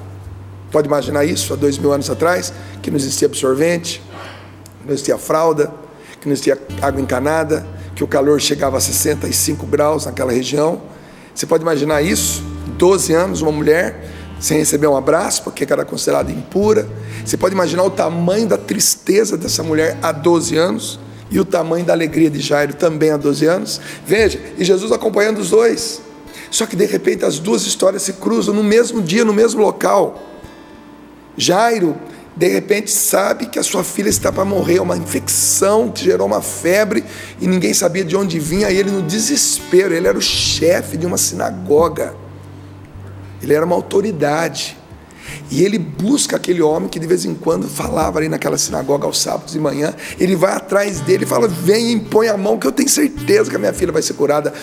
Pode imaginar isso há 2000 anos atrás, que não existia absorvente, que não existia fralda, que não existia água encanada, que o calor chegava a 65 graus naquela região. Você pode imaginar isso? 12 anos, uma mulher sem receber um abraço, porque era considerada impura. Você pode imaginar o tamanho da tristeza dessa mulher há 12 anos e o tamanho da alegria de Jairo também há 12 anos. Veja, e Jesus acompanhando os dois. Só que de repente as duas histórias se cruzam no mesmo dia, no mesmo local. Jairo, de repente, sabe que a sua filha está para morrer, uma infecção que gerou uma febre e ninguém sabia de onde vinha. E ele no desespero, ele era o chefe de uma sinagoga, ele era uma autoridade. E ele busca aquele homem que de vez em quando falava ali naquela sinagoga aos sábados de manhã. Ele vai atrás dele e fala: vem e impõe a mão que eu tenho certeza que a minha filha vai ser curada.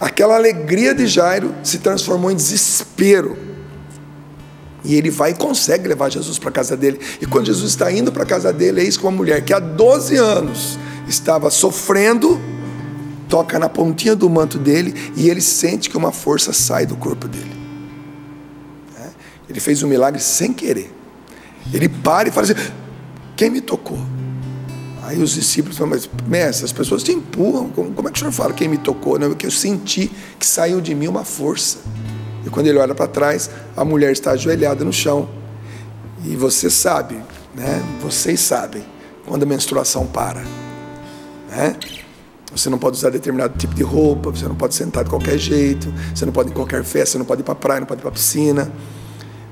Aquela alegria de Jairo se transformou em desespero. E ele vai e consegue levar Jesus para a casa dele. E quando Jesus está indo para a casa dele, eis que uma mulher que há 12 anos estava sofrendo, toca na pontinha do manto dele e ele sente que uma força sai do corpo dele. Ele fez um milagre sem querer. Ele para e fala assim: quem me tocou? Aí os discípulos falam: mas mestre, as pessoas te empurram, como é que o senhor fala quem me tocou? Não, porque eu senti que saiu de mim uma força. E quando ele olha para trás, a mulher está ajoelhada no chão. E você sabe, né? Vocês sabem quando a menstruação para, né? Você não pode usar determinado tipo de roupa, você não pode sentar de qualquer jeito, você não pode ir em qualquer festa, você não pode ir para a praia, não pode ir para a piscina.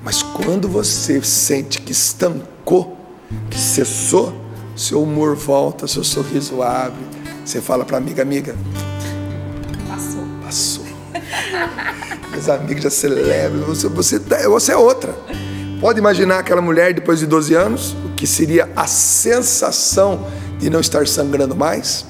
Mas quando você sente que estancou, que cessou, seu humor volta, seu sorriso abre. Você fala para a amiga: amiga, passou. Passou. As amigas já celebram. Você é outra. Pode imaginar aquela mulher depois de 12 anos, o que seria a sensação de não estar sangrando mais.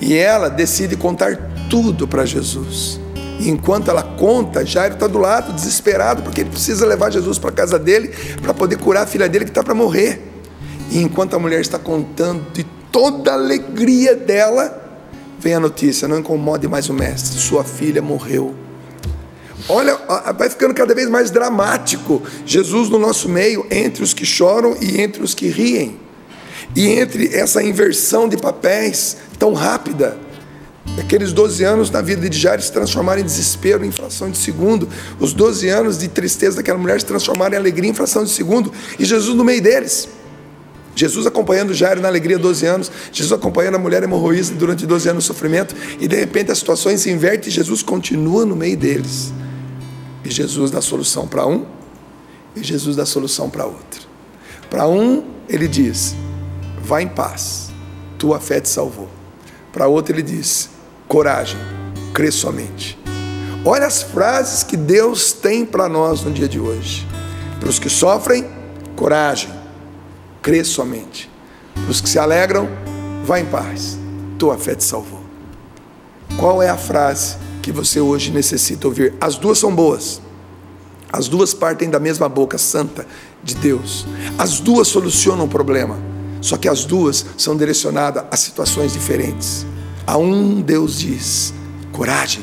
E ela decide contar tudo para Jesus. E enquanto ela conta, Jairo está do lado, desesperado, porque ele precisa levar Jesus para a casa dele, para poder curar a filha dele que está para morrer. E enquanto a mulher está contando de toda a alegria dela, vem a notícia: não incomode mais o mestre, sua filha morreu. Olha, vai ficando cada vez mais dramático. Jesus no nosso meio, entre os que choram e entre os que riem. E entre essa inversão de papéis tão rápida. Aqueles 12 anos na vida de Jairo se transformaram em desespero, em fração de segundo. Os 12 anos de tristeza daquela mulher se transformaram em alegria, em fração de segundo. E Jesus no meio deles. Jesus acompanhando Jairo na alegria 12 anos. Jesus acompanhando a mulher hemorroísa durante 12 anos de sofrimento. E de repente as situações se invertem e Jesus continua no meio deles. E Jesus dá solução para um. E Jesus dá solução para outro. Para um, ele diz: vá em paz, tua fé te salvou. Para outro ele diz: coragem, crê somente. Olha as frases que Deus tem para nós no dia de hoje. Para os que sofrem: coragem, crê somente. Para os que se alegram: vá em paz, tua fé te salvou. Qual é a frase que você hoje necessita ouvir? As duas são boas. As duas partem da mesma boca santa de Deus. As duas solucionam o problema, só que as duas são direcionadas a situações diferentes. A um Deus diz: coragem,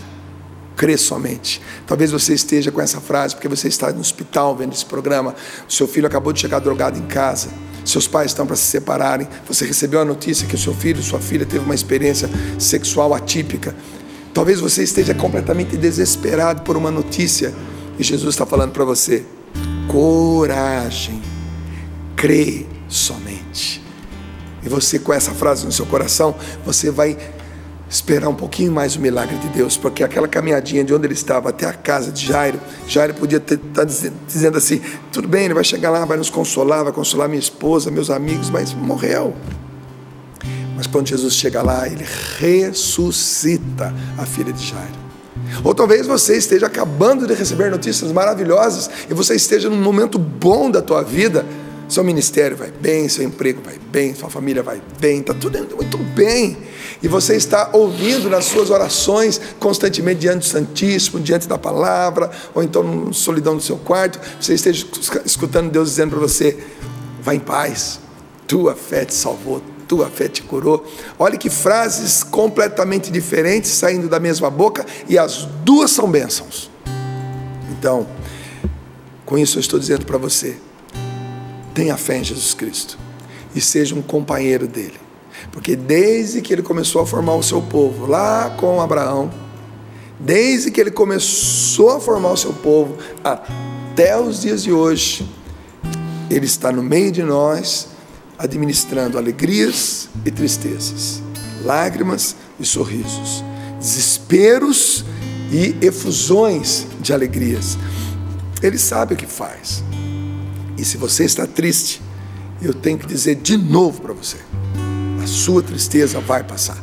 crê somente. Talvez você esteja com essa frase porque você está no hospital vendo esse programa, o seu filho acabou de chegar drogado em casa, seus pais estão para se separarem, você recebeu a notícia que o seu filho, sua filha teve uma experiência sexual atípica. Talvez você esteja completamente desesperado por uma notícia, e Jesus está falando para você: coragem, crê somente. E você, com essa frase no seu coração, você vai esperar um pouquinho mais o milagre de Deus, porque aquela caminhadinha de onde ele estava até a casa de Jairo podia estar dizendo assim: tudo bem, ele vai chegar lá, vai nos consolar, vai consolar minha esposa, meus amigos, mas morreu. Mas quando Jesus chega lá, ele ressuscita a filha de Jairo. Ou talvez você esteja acabando de receber notícias maravilhosas e você esteja num momento bom da tua vida. Seu ministério vai bem, seu emprego vai bem, sua família vai bem, está tudo indo muito bem. E você está ouvindo nas suas orações constantemente diante do Santíssimo, diante da palavra, ou então na solidão do seu quarto, você esteja escutando Deus dizendo para você: vai em paz, tua fé te salvou, tua fé te curou. Olha que frases completamente diferentes saindo da mesma boca, e as duas são bênçãos. Então, com isso eu estou dizendo para você: tenha fé em Jesus Cristo e seja um companheiro dele, porque desde que ele começou a formar o seu povo lá com Abraão, desde que ele começou a formar o seu povo até os dias de hoje, ele está no meio de nós, administrando alegrias e tristezas, lágrimas e sorrisos, desesperos e efusões de alegrias. Ele sabe o que faz. E se você está triste, eu tenho que dizer de novo para você: a sua tristeza vai passar.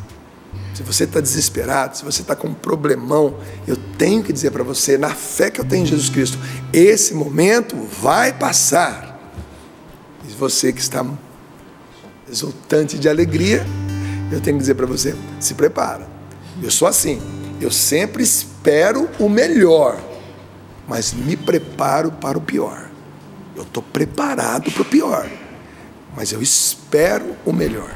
Se você está desesperado, se você está com um problemão, eu tenho que dizer para você, na fé que eu tenho em Jesus Cristo: esse momento vai passar. E você que está exultante de alegria, eu tenho que dizer para você: se prepara. Eu sou assim, eu sempre espero o melhor, mas me preparo para o pior. Eu estou preparado para o pior, mas eu espero o melhor.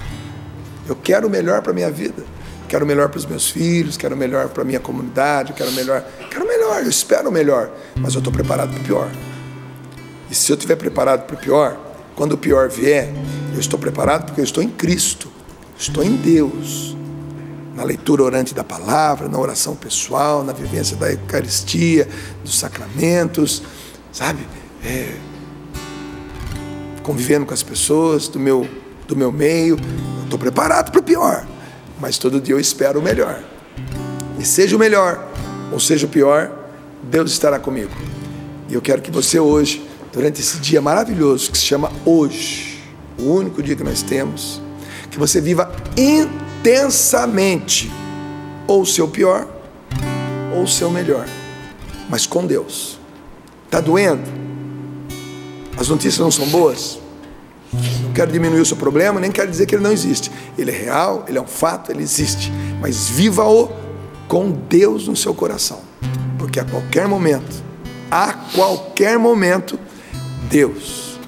Eu quero o melhor para a minha vida, quero o melhor para os meus filhos, quero o melhor para a minha comunidade, quero o melhor, eu espero o melhor, mas eu estou preparado para o pior. E se eu estiver preparado para o pior, quando o pior vier, eu estou preparado porque eu estou em Cristo, estou em Deus. Na leitura orante da palavra, na oração pessoal, na vivência da Eucaristia, dos sacramentos, sabe? Convivendo com as pessoas do meu meio, eu estou preparado para o pior, mas todo dia eu espero o melhor. E seja o melhor ou seja o pior, Deus estará comigo. E eu quero que você hoje, durante esse dia maravilhoso que se chama hoje, o único dia que nós temos, que você viva intensamente ou o seu pior ou o seu melhor, mas com Deus. Está doendo? As notícias não são boas? Não quero diminuir o seu problema, nem quero dizer que ele não existe. Ele é real, ele é um fato, ele existe. Mas viva-o com Deus no seu coração. Porque a qualquer momento, Deus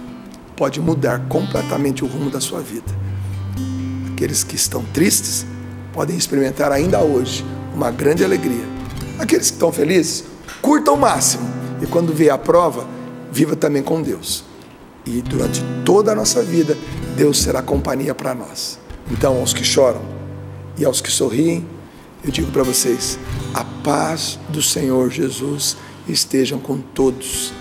pode mudar completamente o rumo da sua vida. Aqueles que estão tristes podem experimentar ainda hoje uma grande alegria. Aqueles que estão felizes, curtam o máximo. E quando vier a prova, viva também com Deus. E durante toda a nossa vida, Deus será companhia para nós. Então, aos que choram e aos que sorriem, eu digo para vocês: a paz do Senhor Jesus estejam com todos.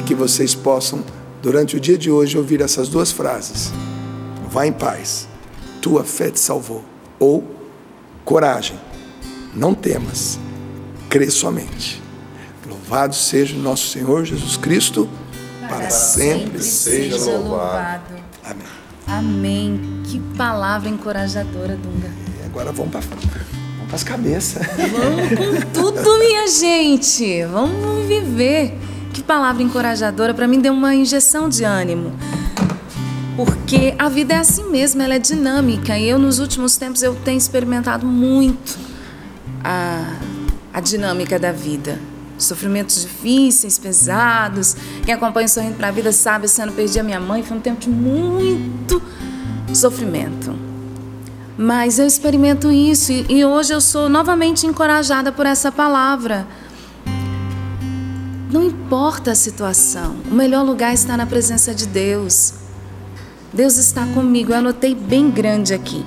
E que vocês possam, durante o dia de hoje, ouvir essas duas frases: vá em paz, tua fé te salvou. Ou, coragem, não temas, crê somente. Louvado seja o nosso Senhor Jesus Cristo, para sempre seja louvado. Amém. Amém. Que palavra encorajadora, Dunga. E agora vamos para as cabeças. Vamos com tudo, minha gente. Vamos viver. Que palavra encorajadora. Para mim deu uma injeção de ânimo. Porque a vida é assim mesmo, ela é dinâmica. E eu, nos últimos tempos, eu tenho experimentado muito a dinâmica da vida. sofrimentos difíceis, pesados. Quem acompanha o Sorrindo para a Vida sabe, esse ano eu perdi a minha mãe, foi um tempo de muito sofrimento. Mas eu experimento isso e hoje eu sou novamente encorajada por essa palavra. Não importa a situação, o melhor lugar está na presença de Deus. Deus está comigo, eu anotei bem grande aqui.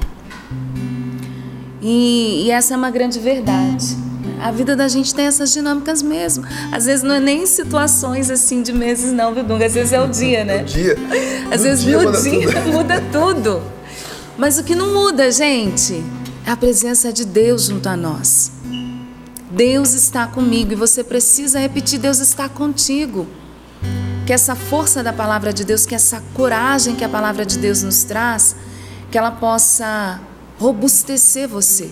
E essa é uma grande verdade. A vida da gente tem essas dinâmicas mesmo. Às vezes não é nem situações assim de meses não, viu, Dunga? Às vezes é o dia, né? Às vezes no dia muda tudo. Mas o que não muda, gente, é a presença de Deus junto a nós. Deus está comigo e você precisa repetir, Deus está contigo. Que essa força da palavra de Deus, que essa coragem que a palavra de Deus nos traz, que ela possa robustecer você.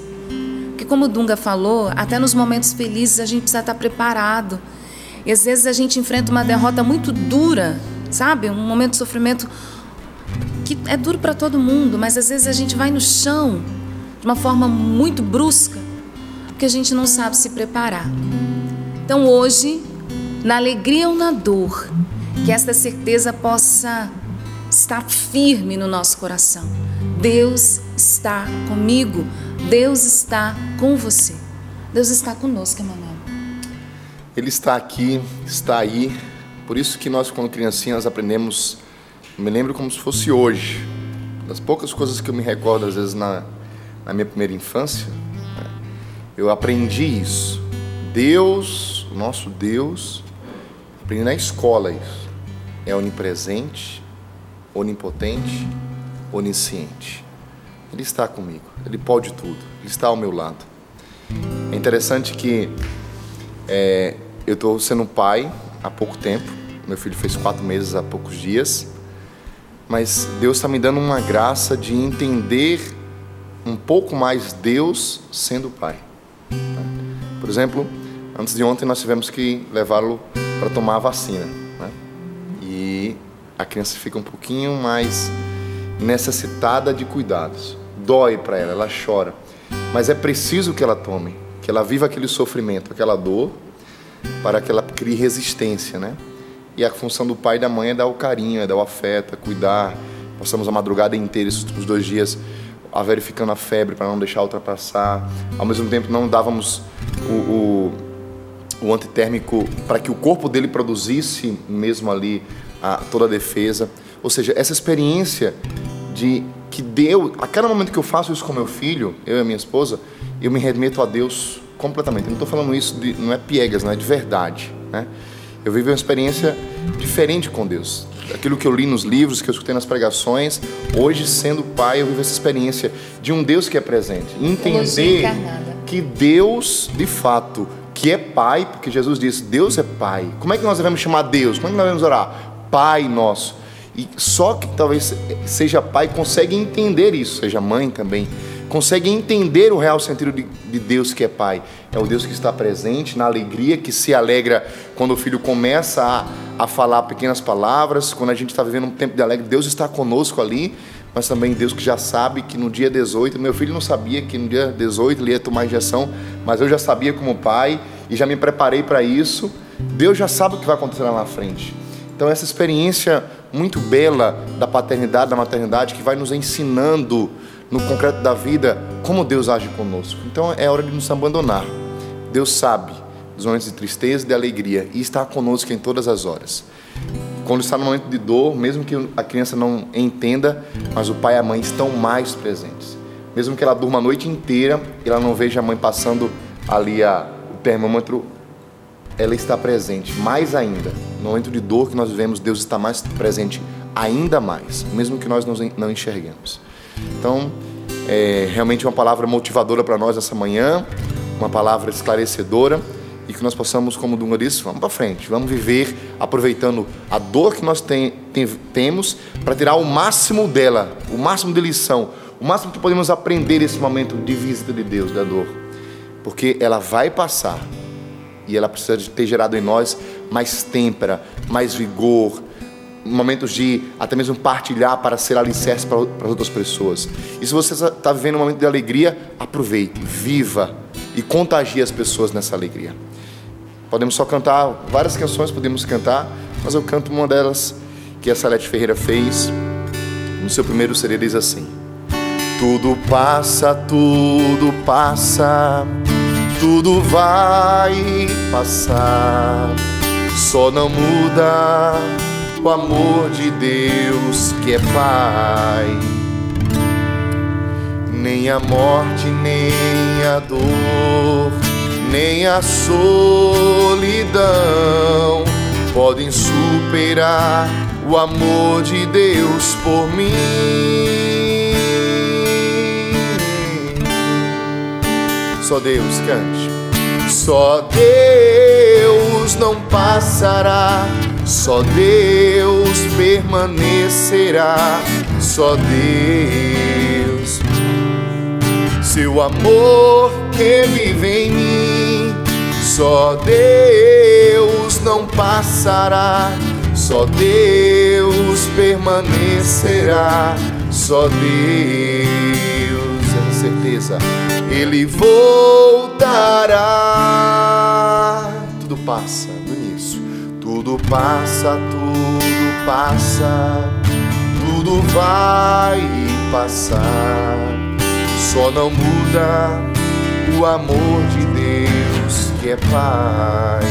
Porque como o Dunga falou, até nos momentos felizes a gente precisa estar preparado. E às vezes a gente enfrenta uma derrota muito dura, sabe? Um momento de sofrimento que é duro para todo mundo, mas às vezes a gente vai no chão de uma forma muito brusca, porque a gente não sabe se preparar. Então hoje, na alegria ou na dor, que esta certeza possa estar firme no nosso coração. Deus está comigo, Deus está com você, Deus está conosco, Emanuel. Ele está aqui, está aí, por isso que nós quando criancinhas aprendemos, eu me lembro como se fosse hoje, das poucas coisas que eu me recordo às vezes na minha primeira infância, né? Eu aprendi isso, Deus, o nosso Deus, aprendi na escola isso, é onipresente, onipotente, onisciente. Ele está comigo, Ele pode tudo, Ele está ao meu lado. É interessante que eu estou sendo pai há pouco tempo, meu filho fez 4 meses há poucos dias, mas Deus está me dando uma graça de entender um pouco mais Deus sendo pai. Por exemplo, antes de ontem nós tivemos que levá-lo para tomar a vacina, né? E a criança fica um pouquinho mais necessitada de cuidados. Dói para ela, ela chora. Mas é preciso que ela tome, que ela viva aquele sofrimento, aquela dor, para que ela crie resistência, né? E a função do pai e da mãe é dar o carinho, é dar o afeto, é cuidar. Passamos a madrugada inteira, esses últimos 2 dias, verificando a febre para não deixar ultrapassar. Ao mesmo tempo, não dávamos o antitérmico para que o corpo dele produzisse mesmo ali toda a defesa. Ou seja, essa experiência de que Deus, a cada momento que eu faço isso com meu filho, eu e a minha esposa, eu me remeto a Deus completamente. Eu não estou falando isso, não é piegas, não é de verdade, né? Eu vivo uma experiência diferente com Deus. Aquilo que eu li nos livros, que eu escutei nas pregações, hoje sendo pai, eu vivo essa experiência de um Deus que é presente. Entender que Deus, de fato, que é pai, porque Jesus disse, Deus é pai. Como é que nós devemos chamar Deus? Como é que nós devemos orar? Pai nosso. E só que talvez seja pai, consegue entender isso, seja mãe também, consegue entender o real sentido de Deus que é pai. É o Deus que está presente na alegria, que se alegra quando o filho começa a falar pequenas palavras, quando a gente está vivendo um tempo de alegre, Deus está conosco ali, mas também Deus que já sabe que no dia 18, meu filho não sabia que no dia 18 ele ia tomar a injeção, mas eu já sabia como pai e já me preparei para isso. Deus já sabe o que vai acontecer lá na frente. Então essa experiência muito bela da paternidade, da maternidade, que vai nos ensinando no concreto da vida como Deus age conosco. Então é hora de nos abandonar. Deus sabe dos momentos de tristeza e de alegria e está conosco em todas as horas. Quando está no momento de dor, mesmo que a criança não entenda, mas o pai e a mãe estão mais presentes. Mesmo que ela durma a noite inteira e ela não veja a mãe passando ali o termômetro, ela está presente mais ainda. No momento de dor que nós vivemos, Deus está mais presente ainda mais, mesmo que nós não enxerguemos. Então, é realmente uma palavra motivadora para nós essa manhã, uma palavra esclarecedora e que nós possamos, como o Dunga disse, vamos para frente, vamos viver aproveitando a dor que nós temos para tirar o máximo dela, o máximo de lição, o máximo que podemos aprender nesse momento de visita de Deus, da dor. Porque ela vai passar e ela precisa de ter gerado em nós mais têmpera, mais vigor, momentos de até mesmo partilhar para ser alicerce para outras pessoas. E se você está vivendo um momento de alegria, aproveite, viva e contagie as pessoas nessa alegria. Podemos só cantar várias canções, podemos cantar, mas eu canto uma delas que a Salete Ferreira fez no seu primeiro CD, diz assim: tudo passa, tudo passa, tudo vai passar, só não muda o amor de Deus que é Pai. Nem a morte, nem a dor, nem a solidão podem superar o amor de Deus por mim. Só Deus, cante. Só Deus não passará, só Deus permanecerá, só Deus. Seu amor que vive em mim, só Deus não passará, só Deus permanecerá, só Deus, é certeza, Ele voltará. Tudo passa, no início. Tudo passa, tudo passa, tudo vai passar, só não muda o amor de Deus que é Pai.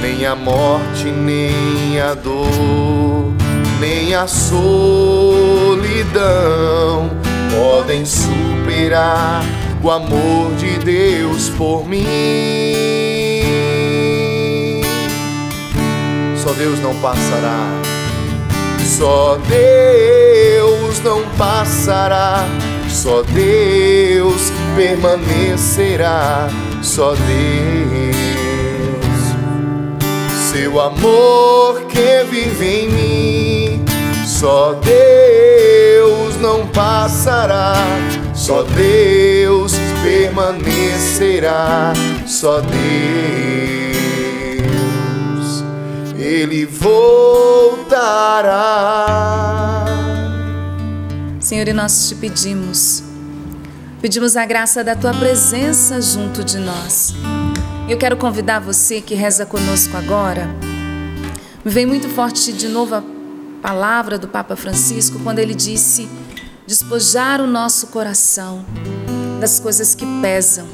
Nem a morte, nem a dor, nem a solidão podem superar o amor de Deus por mim. Só Deus não passará, só Deus não passará, só Deus permanecerá, só Deus. Seu amor que vive em mim, só Deus não passará, só Deus permanecerá, só Deus, Ele voltará. Senhor, e nós te pedimos a graça da tua presença junto de nós. Eu quero convidar você que reza conosco agora. Me vem muito forte de novo a palavra do Papa Francisco, quando ele disse: despojar o nosso coração das coisas que pesam.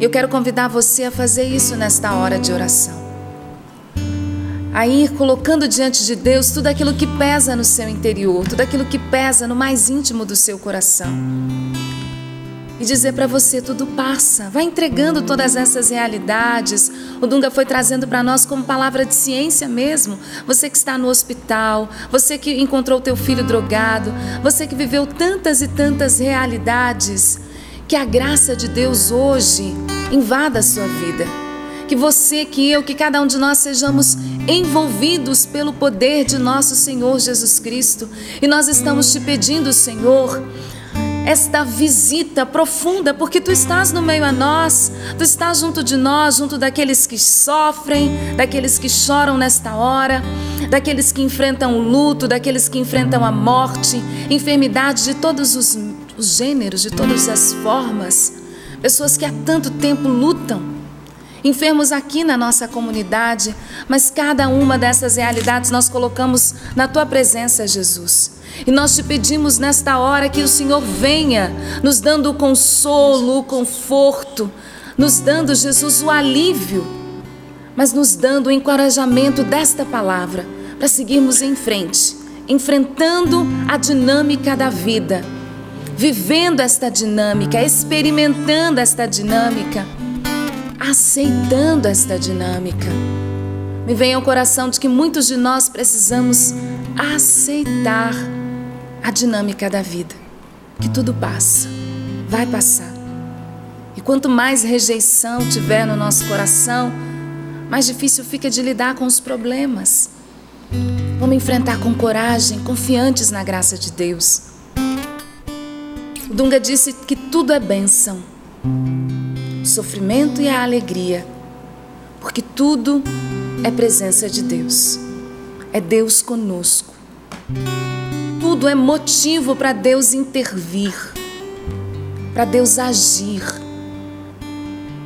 Eu quero convidar você a fazer isso nesta hora de oração, a ir colocando diante de Deus tudo aquilo que pesa no seu interior, tudo aquilo que pesa no mais íntimo do seu coração. E dizer para você, tudo passa. Vai entregando todas essas realidades. O Dunga foi trazendo para nós como palavra de ciência mesmo. Você que está no hospital, você que encontrou teu filho drogado, você que viveu tantas e tantas realidades, que a graça de Deus hoje invada a sua vida. Que você, que eu, que cada um de nós sejamos envolvidos pelo poder de nosso Senhor Jesus Cristo. E nós estamos te pedindo, Senhor, esta visita profunda, porque Tu estás no meio a nós, Tu estás junto de nós, junto daqueles que sofrem, daqueles que choram nesta hora, daqueles que enfrentam o luto, daqueles que enfrentam a morte, enfermidade de todos os gêneros, de todas as formas, pessoas que há tanto tempo lutam, enfermos aqui na nossa comunidade, mas cada uma dessas realidades nós colocamos na Tua presença, Jesus. E nós te pedimos nesta hora que o Senhor venha nos dando o consolo, o conforto, nos dando, Jesus, o alívio, mas nos dando o encorajamento desta palavra para seguirmos em frente, enfrentando a dinâmica da vida, vivendo esta dinâmica, experimentando esta dinâmica, aceitando esta dinâmica. Me vem ao coração de que muitos de nós precisamos aceitar a dinâmica da vida, que tudo passa, vai passar. E quanto mais rejeição tiver no nosso coração, mais difícil fica de lidar com os problemas. Vamos enfrentar com coragem, confiantes na graça de Deus. O Dunga disse que tudo é bênção, o sofrimento e a alegria, porque tudo é presença de Deus, é Deus conosco. Tudo é motivo para Deus intervir, para Deus agir.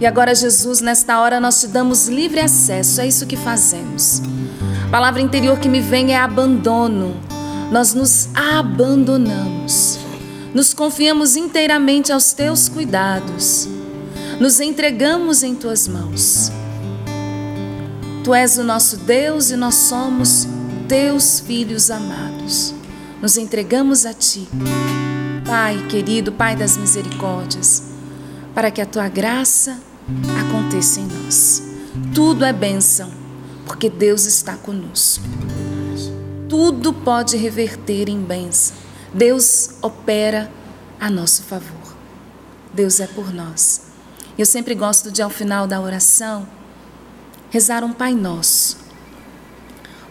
E agora, Jesus, nesta hora nós te damos livre acesso, é isso que fazemos. A palavra interior que me vem é abandono. Nós nos abandonamos, nos confiamos inteiramente aos teus cuidados, nos entregamos em tuas mãos. Tu és o nosso Deus e nós somos teus filhos amados. Nos entregamos a ti, Pai querido, Pai das misericórdias, para que a tua graça aconteça em nós. Tudo é bênção, porque Deus está conosco. Tudo pode reverter em bênção. Deus opera a nosso favor. Deus é por nós. Eu sempre gosto de, ao final da oração, rezar um Pai Nosso.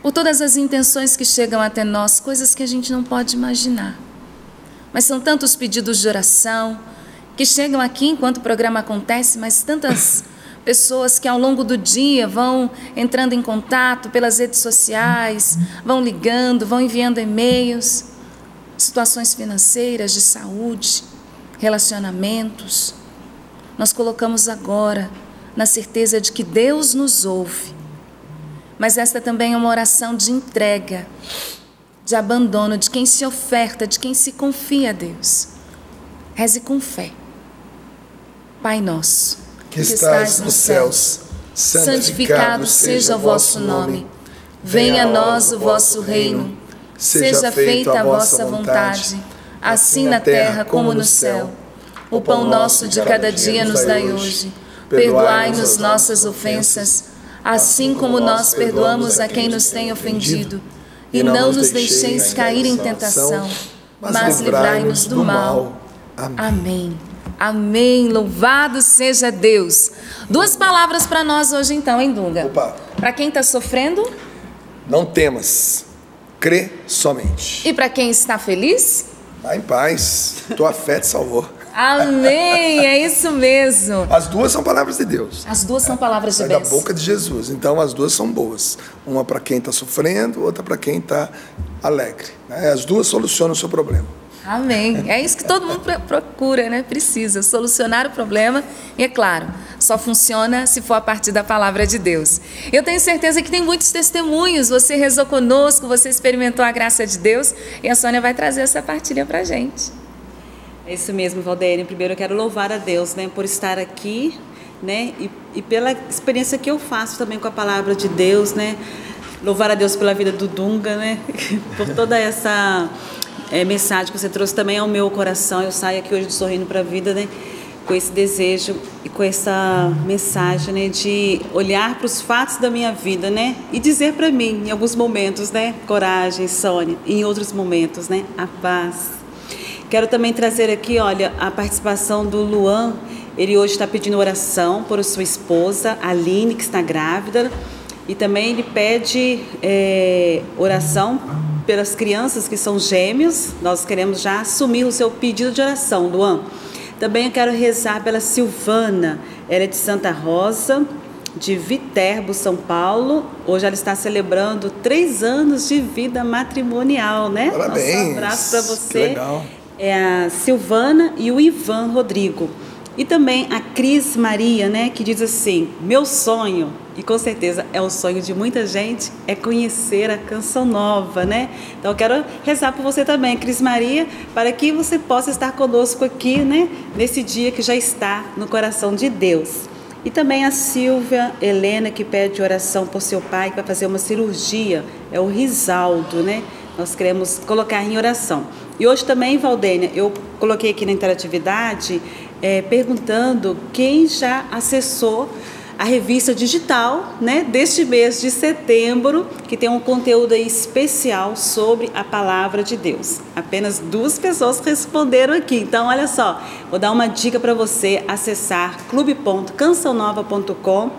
Por todas as intenções que chegam até nós, coisas que a gente não pode imaginar. Mas são tantos pedidos de oração que chegam aqui enquanto o programa acontece, mas tantas pessoas que ao longo do dia vão entrando em contato pelas redes sociais, vão ligando, vão enviando e-mails, situações financeiras, de saúde, relacionamentos. Nós colocamos agora na certeza de que Deus nos ouve. Mas esta também é uma oração de entrega, de abandono, de quem se oferta, de quem se confia a Deus. Reze com fé. Pai nosso, que estás nos céus, santificado seja o vosso nome. Venha a nós o vosso reino. Seja feita a vossa vontade, assim na terra como no céu. O pão nosso de cada dia nos dai hoje. Perdoai-nos nossas ofensas, assim como nós perdoamos a quem nos tem ofendido. E não nos deixeis cair em tentação, mas livrai-nos do mal. Amém. Amém. Louvado seja Deus. Duas palavras para nós hoje então, hein, Dunga? Para quem está sofrendo? Não temas, crê somente. E para quem está feliz? Vá em paz, tua fé te salvou. Amém, é isso mesmo. As duas são palavras de Deus. As duas são palavras de Deus. Da boca de Jesus, então as duas são boas. Uma para quem está sofrendo, outra para quem está alegre. As duas solucionam o seu problema. Amém, é isso que todo mundo procura, né? Precisa solucionar o problema. E é claro, só funciona se for a partir da palavra de Deus. Eu tenho certeza que tem muitos testemunhos. Você rezou conosco, você experimentou a graça de Deus. E a Sônia vai trazer essa partilha para a gente. É isso mesmo, Valdeir. Primeiro eu quero louvar a Deus, né, por estar aqui, né, e pela experiência que eu faço também com a palavra de Deus, né. Louvar a Deus pela vida do Dunga, né, por toda essa mensagem que você trouxe também ao meu coração. Eu saio aqui hoje sorrindo para a vida, né, com esse desejo e com essa mensagem, né, de olhar para os fatos da minha vida, né, e dizer para mim, em alguns momentos, né, coragem, Sônia, e em outros momentos, né, a paz. Quero também trazer aqui, olha, a participação do Luan. Ele hoje está pedindo oração por sua esposa, Aline, que está grávida. E também ele pede oração pelas crianças que são gêmeos. Nós queremos já assumir o seu pedido de oração, Luan. Também eu quero rezar pela Silvana. Ela é de Santa Rosa, de Viterbo, São Paulo. Hoje ela está celebrando 3 anos de vida matrimonial, né? Parabéns! Um abraço para você. Que legal. É a Silvana e o Ivan Rodrigo. E também a Cris Maria, né, que diz assim: meu sonho, e com certeza é o sonho de muita gente, é conhecer a Canção Nova, né? Então eu quero rezar por você também, Cris Maria, para que você possa estar conosco aqui, né, nesse dia que já está no coração de Deus. E também a Silvia Helena, que pede oração por seu pai, que vai fazer uma cirurgia, é o Risaldo, né? Nós queremos colocar em oração. E hoje também, Valdênia, eu coloquei aqui na interatividade perguntando quem já acessou a revista digital, né, deste mês de setembro, que tem um conteúdo aí especial sobre a palavra de Deus. Apenas 2 pessoas responderam aqui. Então, olha só, vou dar uma dica para você acessar clube.cançãonova.com,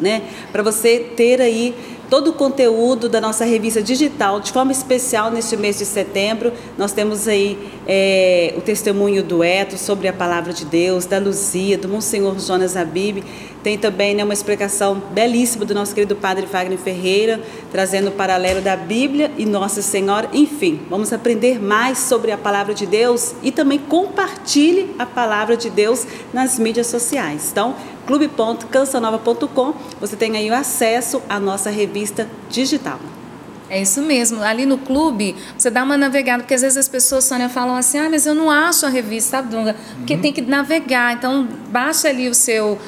né, para você ter aí todo o conteúdo da nossa revista digital, de forma especial neste mês de setembro. Nós temos aí o testemunho do Eto sobre a palavra de Deus, da Luzia, do Monsenhor Jonas Habib. Tem também, né, uma explicação belíssima do nosso querido Padre Wagner Ferreira, trazendo o paralelo da Bíblia e Nossa Senhora. Enfim, vamos aprender mais sobre a palavra de Deus e também compartilhe a palavra de Deus nas mídias sociais. Então, clube.cansanova.com, você tem aí o acesso à nossa revista digital. É isso mesmo, ali no clube você dá uma navegada, porque às vezes as pessoas, Sônia, falam assim, ah, mas eu não acho a revista Dunga, porque tem que navegar, então baixa ali o seu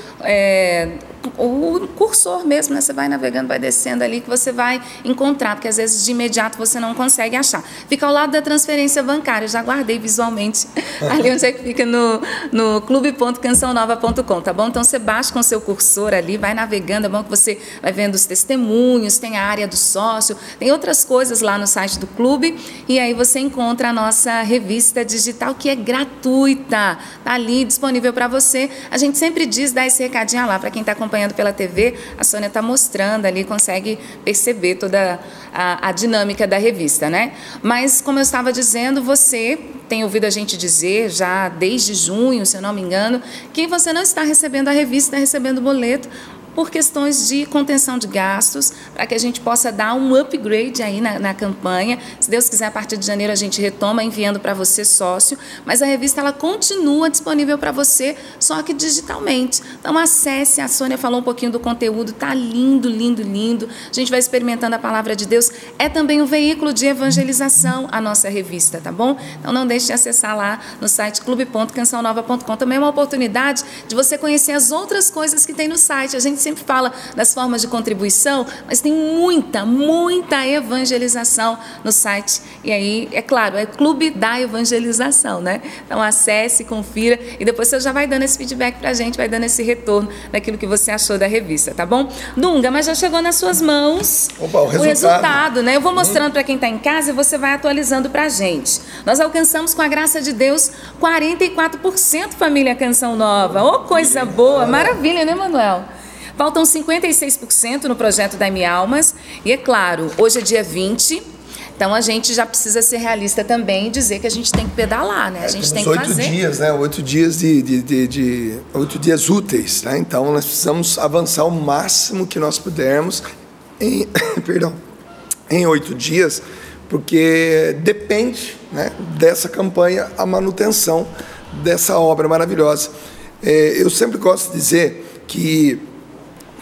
o cursor mesmo, né? Você vai navegando, vai descendo ali que você vai encontrar, porque às vezes de imediato você não consegue achar. Fica ao lado da transferência bancária, eu já guardei visualmente ali onde é que fica no clube.cansanova.com, tá bom? Então você baixa com o seu cursor ali, vai navegando, é bom que você vai vendo os testemunhos, tem a área do sócio, tem outras coisas lá no site do clube, e aí você encontra a nossa revista digital, que é gratuita, tá ali disponível para você. A gente sempre diz, dá esse recadinho lá, para quem está acompanhando pela TV, a Sônia está mostrando ali, consegue perceber toda a dinâmica da revista, né? Mas, como eu estava dizendo, você tem ouvido a gente dizer já desde junho, se eu não me engano, que você não está recebendo a revista, está recebendo o boleto, por questões de contenção de gastos, para que a gente possa dar um upgrade aí na campanha. Se Deus quiser, a partir de janeiro a gente retoma enviando para você, sócio, mas a revista ela continua disponível para você, só que digitalmente. Então acesse, a Sônia falou um pouquinho do conteúdo, tá lindo, lindo, lindo. A gente vai experimentando a palavra de Deus. É também um veículo de evangelização a nossa revista, tá bom? Então não deixe de acessar lá no site clube.cansanova.com. Também é uma oportunidade de você conhecer as outras coisas que tem no site. A gente sempre fala das formas de contribuição, mas tem muita, muita evangelização no site. E aí, é claro, é Clube da Evangelização, né? Então acesse, confira e depois você já vai dando esse feedback pra gente, vai dando esse retorno daquilo que você achou da revista, tá bom? Dunga, mas já chegou nas suas mãos. Opa, o resultado, né? Eu vou mostrando para quem tá em casa e você vai atualizando pra gente. Nós alcançamos, com a graça de Deus, 44%, família Canção Nova. Ô, coisa boa, maravilha, né, Manuel? Faltam 56% no projeto da Minha Almas. E é claro, hoje é dia 20, então a gente já precisa ser realista também e dizer que a gente tem que pedalar, né? A gente tem que fazer. 8 dias, né? 8 dias, 8 dias úteis, né? Então nós precisamos avançar o máximo que nós pudermos em, perdão, em 8 dias, porque depende, né, dessa campanha, a manutenção dessa obra maravilhosa. Eu sempre gosto de dizer que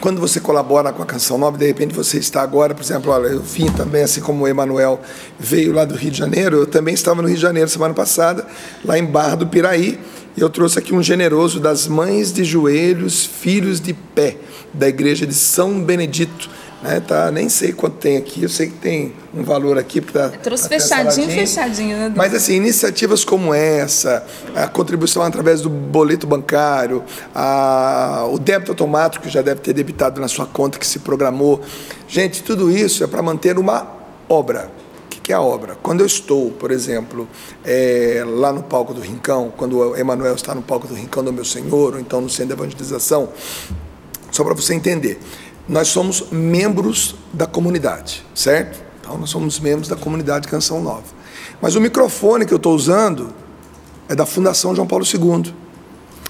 quando você colabora com a Canção Nova, de repente você está agora, por exemplo, olha, eu vim também, assim como o Emanuel veio lá do Rio de Janeiro, eu também estava no Rio de Janeiro semana passada, lá em Barra do Piraí, e eu trouxe aqui um generoso das Mães de Joelhos, Filhos de Pé, da Igreja de São Benedito. Né, tá, nem sei quanto tem aqui, eu sei que tem um valor aqui. Tá, trouxe fechadinho, fechadinho. Né? Mas assim, iniciativas como essa, a contribuição através do boleto bancário, o débito automático, que já deve ter debitado na sua conta, que se programou. Gente, tudo isso é para manter uma obra. O que é a obra? Quando eu estou, por exemplo, lá no palco do Rincão, quando o Emanuel está no palco do Rincão do Meu Senhor, ou então no Centro de Evangelização, só para você entender... Nós somos membros da comunidade, certo? Então, nós somos membros da comunidade Canção Nova. Mas o microfone que eu estou usando é da Fundação João Paulo II.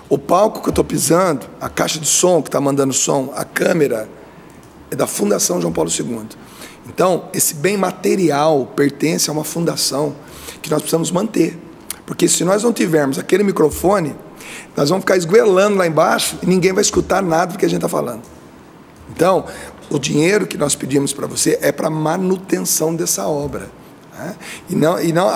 O palco que eu estou pisando, a caixa de som que está mandando som, a câmera, é da Fundação João Paulo II. Então, esse bem material pertence a uma fundação que nós precisamos manter. Porque se nós não tivermos aquele microfone, nós vamos ficar esguelando lá embaixo e ninguém vai escutar nada do que a gente está falando. Então, o dinheiro que nós pedimos para você é para manutenção dessa obra, né? E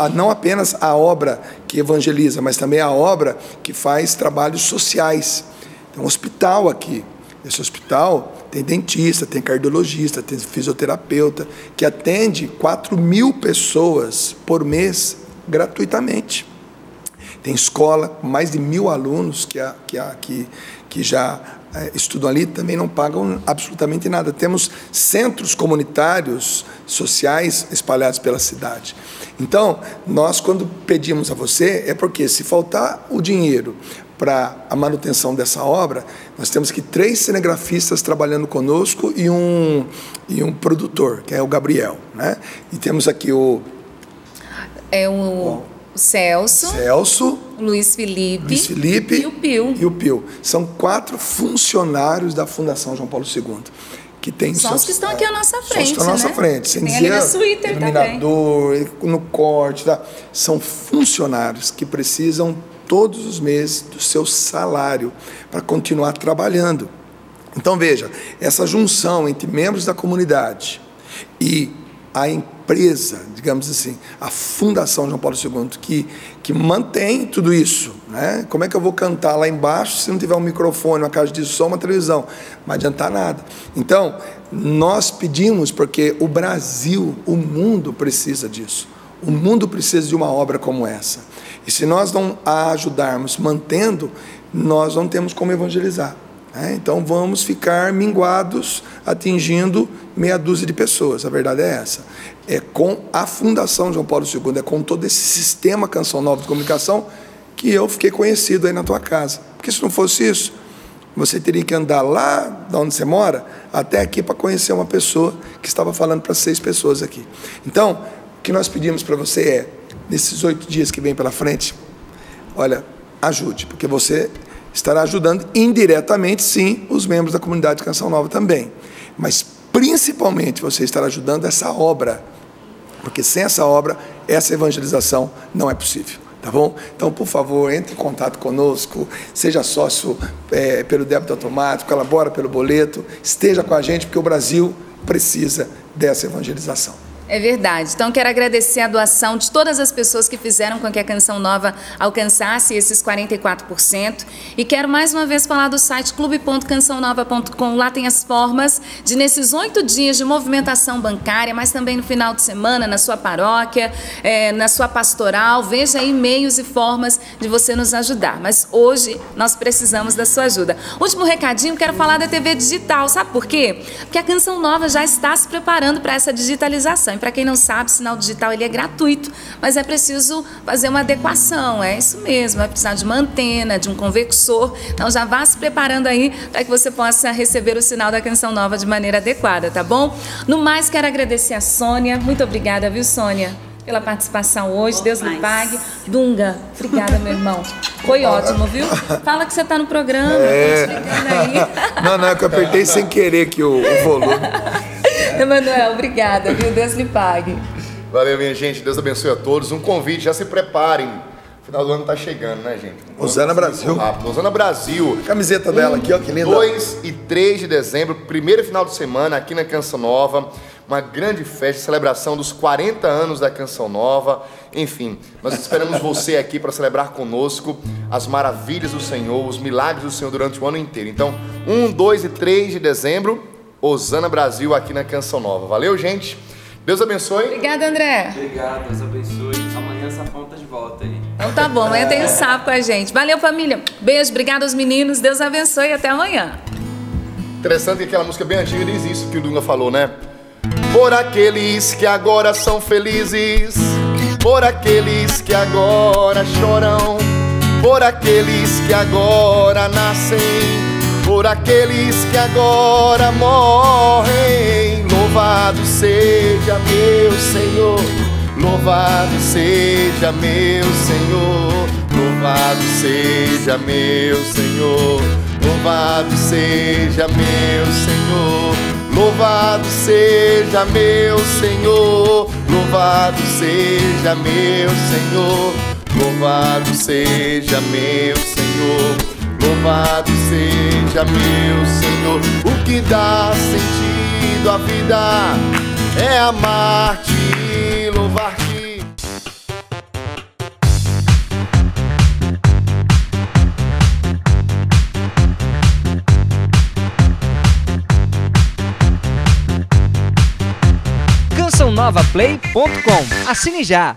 não apenas a obra que evangeliza, mas também a obra que faz trabalhos sociais. Tem um hospital aqui. Esse hospital tem dentista, tem cardiologista, tem fisioterapeuta, que atende 4.000 pessoas por mês gratuitamente. Tem escola, mais de 1.000 alunos que já estudam ali, também não pagam absolutamente nada. Temos centros comunitários, sociais, espalhados pela cidade. Então, nós, quando pedimos a você, é porque se faltar o dinheiro para a manutenção dessa obra, nós temos aqui 3 cinegrafistas trabalhando conosco e um produtor, que é o Gabriel, né? E temos aqui o Celso, Luiz Felipe e o Pio. São 4 funcionários da Fundação João Paulo II. Que tem só os que estão aqui à nossa frente, né? Sem tem dizer, ali na suíte também. Iluminador, no corte, tá? São funcionários que precisam todos os meses do seu salário para continuar trabalhando. Então, veja, essa junção entre membros da comunidade e a empresa, digamos assim, a Fundação João Paulo II, que mantém tudo isso, né? Como é que eu vou cantar lá embaixo se não tiver um microfone, uma caixa de som, uma televisão? Não vai adiantar nada. Então, nós pedimos, porque o Brasil, o mundo precisa disso. O mundo precisa de uma obra como essa. E se nós não a ajudarmos mantendo, nós não temos como evangelizar. Então, vamos ficar minguados, atingindo meia dúzia de pessoas. A verdade é essa. É com a Fundação João Paulo II, é com todo esse sistema Canção Nova de Comunicação que eu fiquei conhecido aí na tua casa. Porque se não fosse isso, você teria que andar lá, de onde você mora, até aqui para conhecer uma pessoa que estava falando para 6 pessoas aqui. Então, o que nós pedimos para você é, nesses 8 dias que vem pela frente, olha, ajude, porque você estará ajudando indiretamente, sim, os membros da comunidade Canção Nova também. Mas, principalmente, você estará ajudando essa obra, porque sem essa obra, essa evangelização não é possível, tá bom? Então, por favor, entre em contato conosco, seja sócio pelo débito automático, colabora pelo boleto, esteja com a gente, porque o Brasil precisa dessa evangelização. É verdade. Então, quero agradecer a doação de todas as pessoas que fizeram com que a Canção Nova alcançasse esses 44%. E quero mais uma vez falar do site clube.cançãonova.com. Lá tem as formas de, nesses 8 dias de movimentação bancária, mas também no final de semana, na sua paróquia, na sua pastoral. Veja aí meios e formas de você nos ajudar. Mas hoje nós precisamos da sua ajuda. Último recadinho, quero falar da TV digital. Sabe por quê? Porque a Canção Nova já está se preparando para essa digitalização. Para quem não sabe, sinal digital ele é gratuito, mas é preciso fazer uma adequação, é isso mesmo, vai precisar de uma antena, de um convexor, então já vá se preparando aí para que você possa receber o sinal da Canção Nova de maneira adequada, tá bom? No mais, quero agradecer a Sônia, muito obrigada, viu, Sônia, pela participação hoje, Deus lhe pague. Dunga, obrigada, meu irmão. Foi ótimo, viu? Fala que você está no programa, aí. Não, é que eu apertei sem querer aqui o volume. Emanuel, obrigada, viu? Deus lhe pague. Valeu, minha gente. Deus abençoe a todos. Um convite, já se preparem. O final do ano tá chegando, né, gente? Osana Brasil. Osana Brasil. A camiseta dela aqui, ó, que linda. 2 e 3 de dezembro, primeiro final de semana, aqui na Canção Nova. Uma grande festa, celebração dos 40 anos da Canção Nova. Enfim, nós esperamos você aqui para celebrar conosco as maravilhas do Senhor, os milagres do Senhor durante o ano inteiro. Então, 1, 2 e 3 de dezembro, Osana Brasil aqui na Canção Nova. Valeu, gente. Deus abençoe. Obrigada, André. Obrigado, Deus abençoe. Amanhã essa ponta de volta aí. Então tá bom, amanhã tem um sábado com a gente. Valeu, família. Beijo, obrigado aos meninos. Deus abençoe e até amanhã. Interessante que aquela música bem antiga diz isso que o Dunga falou, né? Por aqueles que agora são felizes, por aqueles que agora choram, por aqueles que agora nascem, por aqueles que agora morrem. Louvado seja meu Senhor, louvado seja meu Senhor, louvado seja meu Senhor, louvado seja meu Senhor, louvado seja meu Senhor, louvado seja meu Senhor, louvado seja meu Senhor. Louvado seja meu Senhor. O que dá sentido à vida é amar-te e louvar-te. CançãoNovaPlay.com. Assine já!